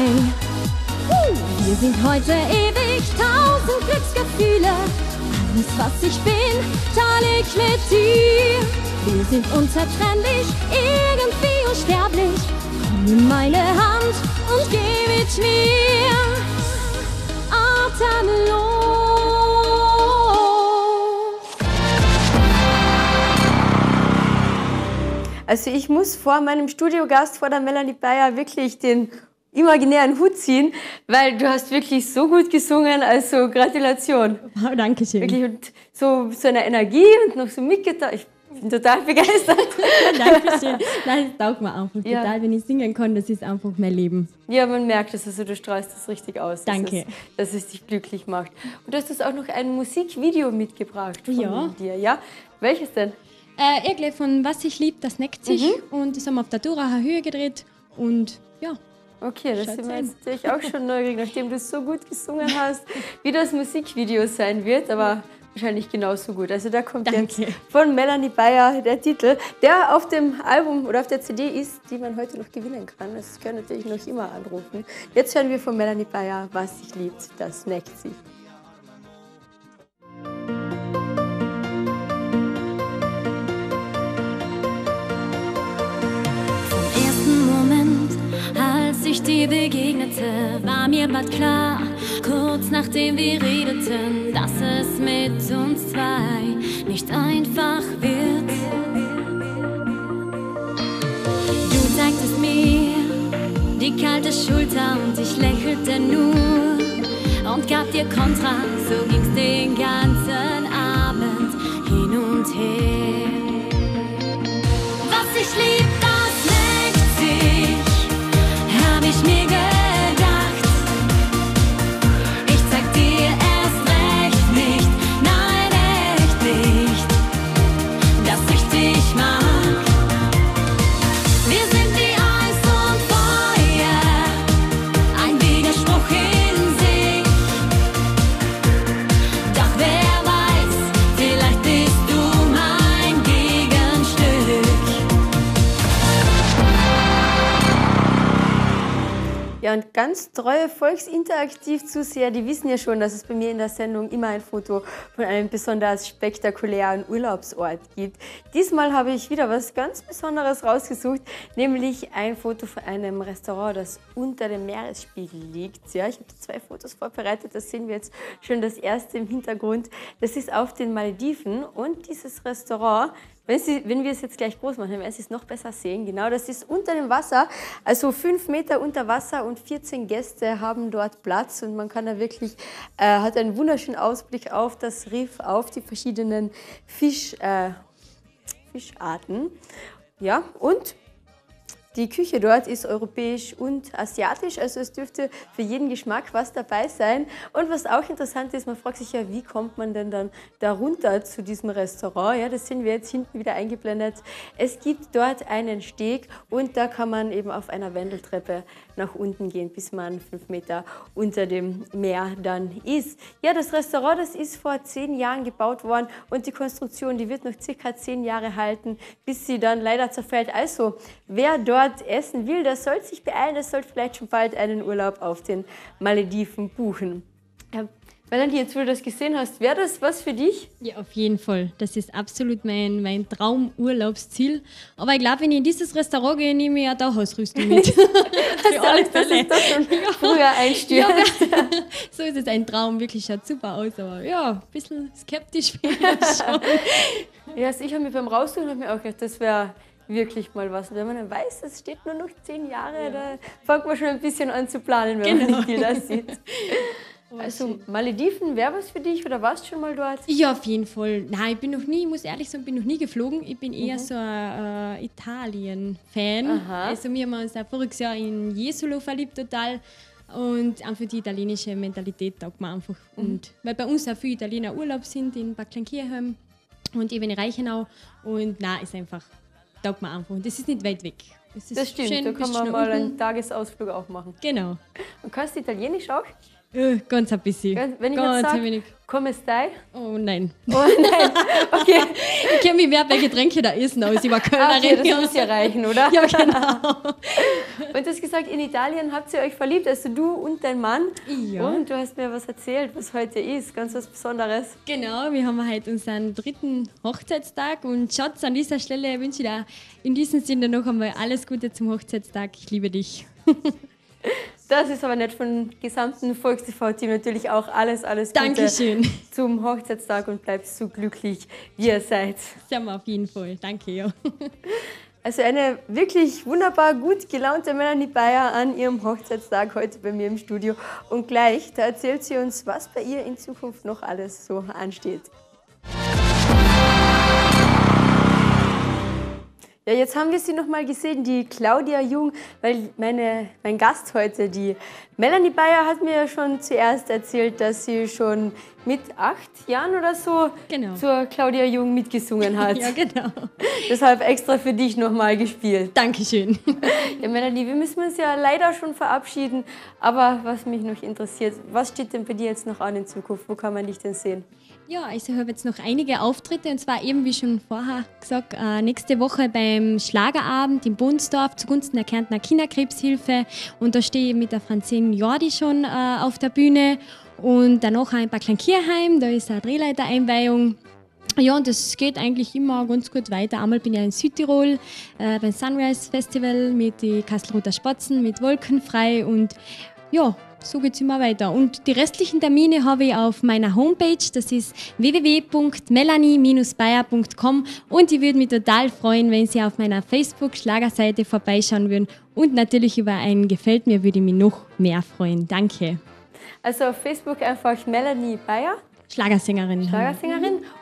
Wir sind heute ewig, 1000 Glücksgefühle. Alles, was ich bin, teile ich mit dir. Wir sind unzertrennlich, irgendwie unsterblich. Nimm meine Hand und geh mit mir atemlos. Also ich muss vor meinem Studiogast, vor der Melanie Payer, wirklich den imaginären Hut ziehen, weil du hast wirklich so gut gesungen, also Gratulation. Oh, danke schön. Wirklich und so eine Energie und noch so mitgetan. Ich bin total begeistert. Danke schön. Nein, das taugt mir einfach total, wenn ich singen kann, das ist einfach mein Leben. Ja, man merkt es, also du strahlst das richtig aus. Danke. Dass es dich glücklich macht. Und du hast uns auch noch ein Musikvideo mitgebracht von dir, ja? Welches denn? Irgendwie von Was ich lieb, das neckt sich. Und das haben wir auf der Duracher Höhe gedreht und ja. Okay, das sind wir jetzt natürlich auch schon neugierig, nachdem du so gut gesungen hast, wie das Musikvideo sein wird, aber wahrscheinlich genauso gut. Also da kommt jetzt von Melanie Payer der Titel, der auf dem Album oder auf der CD ist, die man heute noch gewinnen kann. Das können natürlich noch immer anrufen. Jetzt hören wir von Melanie Payer, Was sich liebt, das neckt sich. Als ich dir begegnete, war mir bald klar, kurz nachdem wir redeten, dass es mit uns zwei nicht einfach wird. Du zeigtest mir die kalte Schulter und ich lächelte nur und gab dir Kontra, so ging's den ganzen Abend hin und her. Was ich lieb, das neckt sich. Ich mir gedacht, ich zeig dir erst recht nicht, nein, echt nicht, dass ich dich mag. Wir sind wie Eis und Feuer, ein Widerspruch in sich. Doch wer weiß, vielleicht bist du mein Gegenstück. Ja, und ganz treue Folx Interaktiv-Zuseher, die wissen ja schon, dass es bei mir in der Sendung immer ein Foto von einem besonders spektakulären Urlaubsort gibt. Diesmal habe ich wieder was ganz Besonderes rausgesucht, nämlich ein Foto von einem Restaurant, das unter dem Meeresspiegel liegt. Ja, ich habe 2 Fotos vorbereitet, das sehen wir jetzt schon das erste im Hintergrund. Das ist auf den Maldiven und dieses Restaurant, wenn wir es jetzt gleich groß machen, werden Sie es noch besser sehen. Genau, das ist unter dem Wasser, also 5 Meter unter Wasser und 14 Gäste haben dort Platz und man kann da wirklich, hat einen wunderschönen Ausblick auf das Riff, auf die verschiedenen Fischarten. Ja, und die Küche dort ist europäisch und asiatisch, also es dürfte für jeden Geschmack was dabei sein. Und was auch interessant ist, man fragt sich ja, wie kommt man denn dann da runter zu diesem Restaurant? Ja, das sehen wir jetzt hinten wieder eingeblendet. Es gibt dort einen Steg und da kann man eben auf einer Wendeltreppe nach unten gehen, bis man 5 Meter unter dem Meer dann ist. Ja, das Restaurant, das ist vor 10 Jahren gebaut worden und die Konstruktion, die wird noch circa 10 Jahre halten, bis sie dann leider zerfällt. Also, wer dort essen will, das sollte sich beeilen, das sollte vielleicht schon bald einen Urlaub auf den Malediven buchen. Melanie, jetzt wo du das gesehen hast, wäre das was für dich? Ja, auf jeden Fall. Das ist absolut mein Traumurlaubsziel. Aber ich glaube, wenn ich in dieses Restaurant gehe, nehme ich ja da Hausrüstung mit. Hast du alles, dass ich da schon früher einstürze? Ja, so ist es ein Traum, wirklich schaut super aus, aber ja, ein bisschen skeptisch bin ich schon. Ja, also ich habe mir beim Raussuchen auch gedacht, das wäre wirklich mal was. Und wenn man dann weiß, es steht nur noch 10 Jahre, da fängt man schon ein bisschen an zu planen, wenn man nicht da sieht. Also Malediven, wäre was für dich oder warst du schon mal dort? Ja, auf jeden Fall. Nein, ich bin noch nie, ich muss ehrlich sagen, bin noch nie geflogen. Ich bin eher so ein Italien-Fan. Also wir haben uns da voriges Jahr in Jesolo verliebt total. Und einfach die italienische Mentalität taugt mir einfach. Und weil bei uns auch viele Italiener Urlaub sind in Bad Kleinkirchheim und eben in Reichenau. Und nein, ist einfach... Und das ist nicht weit weg. Das stimmt, schön, da kann man mal einen Tagesausflug auch machen. Genau. Und kannst du Italienisch auch? Ganz ein bisschen. Wenn ich jetzt sage, komm es teil? Oh nein. Oh nein, okay. Ich kenne mich mehr bei Getränke da essen aus, ich war Kölnerin. Okay, das muss ja reichen, oder? Ja, genau. Und du hast gesagt, in Italien habt ihr euch verliebt, also du und dein Mann. Ja. Und du hast mir was erzählt, was heute ist, ganz was Besonderes. Genau, wir haben heute unseren dritten Hochzeitstag und Schatz, an dieser Stelle wünsche ich dir in diesem Sinne noch einmal alles Gute zum Hochzeitstag. Ich liebe dich. Das ist aber nicht vom gesamten Folx TV-Team natürlich auch alles Dankeschön. Gute zum Hochzeitstag und bleibt so glücklich, wie ihr seid. Das haben wir auf jeden Fall. Danke, ja. Also eine wirklich wunderbar gut gelaunte Melanie Payer an ihrem Hochzeitstag heute bei mir im Studio. Und gleich, da erzählt sie uns, was bei ihr in Zukunft noch alles so ansteht. Ja, jetzt haben wir sie noch mal gesehen, die Claudia Jung, weil mein Gast heute, die Melanie Payer, hat mir ja schon zuerst erzählt, dass sie schon mit 8 Jahren oder so zur Claudia Jung mitgesungen hat. Ja, genau. Deshalb extra für dich noch mal gespielt. Dankeschön. Ja, Melanie, wir müssen uns ja leider schon verabschieden, aber was mich noch interessiert, was steht denn bei dir jetzt noch an in Zukunft? Wo kann man dich denn sehen? Ja, also ich habe jetzt noch einige Auftritte und zwar eben, wie schon vorher gesagt, nächste Woche beim Schlagerabend in Bodensdorf zugunsten der Kärntner Kinderkrebshilfe und da stehe ich mit der Francine Jordi schon auf der Bühne und danach ein Bad Kleinkirchheim, da ist eine Drehleitereinweihung. Ja, und das geht eigentlich immer ganz gut weiter. Einmal bin ich in Südtirol beim Sunrise Festival mit den Kastelruther Spotzen, mit Wolkenfrei und ja, so geht es immer weiter. Und die restlichen Termine habe ich auf meiner Homepage, das ist www.melanie-bayer.com und ich würde mich total freuen, wenn Sie auf meiner Facebook-Schlagerseite vorbeischauen würden und natürlich über einen Gefällt mir würde ich mich noch mehr freuen. Danke. Also auf Facebook einfach Melanie Payer. Schlagersängerin.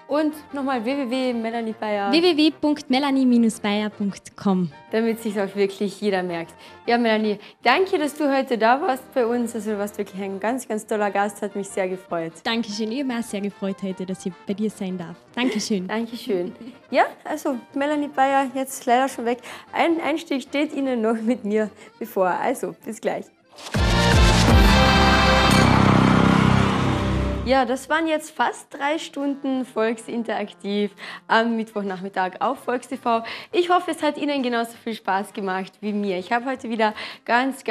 Und nochmal www.melanie-bayer.com. Damit sich auch wirklich jeder merkt. Ja, Melanie, danke, dass du heute da warst bei uns. Also du warst wirklich ein ganz, ganz toller Gast, hat mich sehr gefreut. Dankeschön, ich habe mich auch sehr gefreut heute, dass ich bei dir sein darf. Dankeschön. Dankeschön. Ja, also Melanie Payer, jetzt leider schon weg. Ein Einstieg steht Ihnen noch mit mir bevor. Also, bis gleich. Ja, das waren jetzt fast 3 Stunden Folx Interaktiv am Mittwochnachmittag auf Folx TV. Ich hoffe, es hat Ihnen genauso viel Spaß gemacht wie mir. Ich habe heute wieder ganz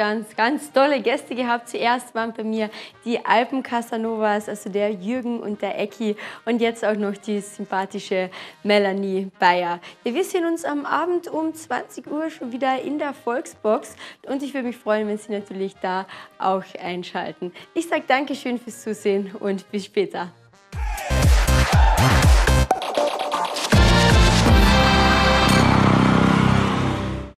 tolle Gäste gehabt. Zuerst waren bei mir die Alpencasanovas, also der Jürgen und der Ecki und jetzt auch noch die sympathische Melanie Payer. Ja, wir sehen uns am Abend um 20 Uhr schon wieder in der Folxbox und ich würde mich freuen, wenn Sie natürlich da auch einschalten. Ich sage Dankeschön fürs Zusehen und bis später.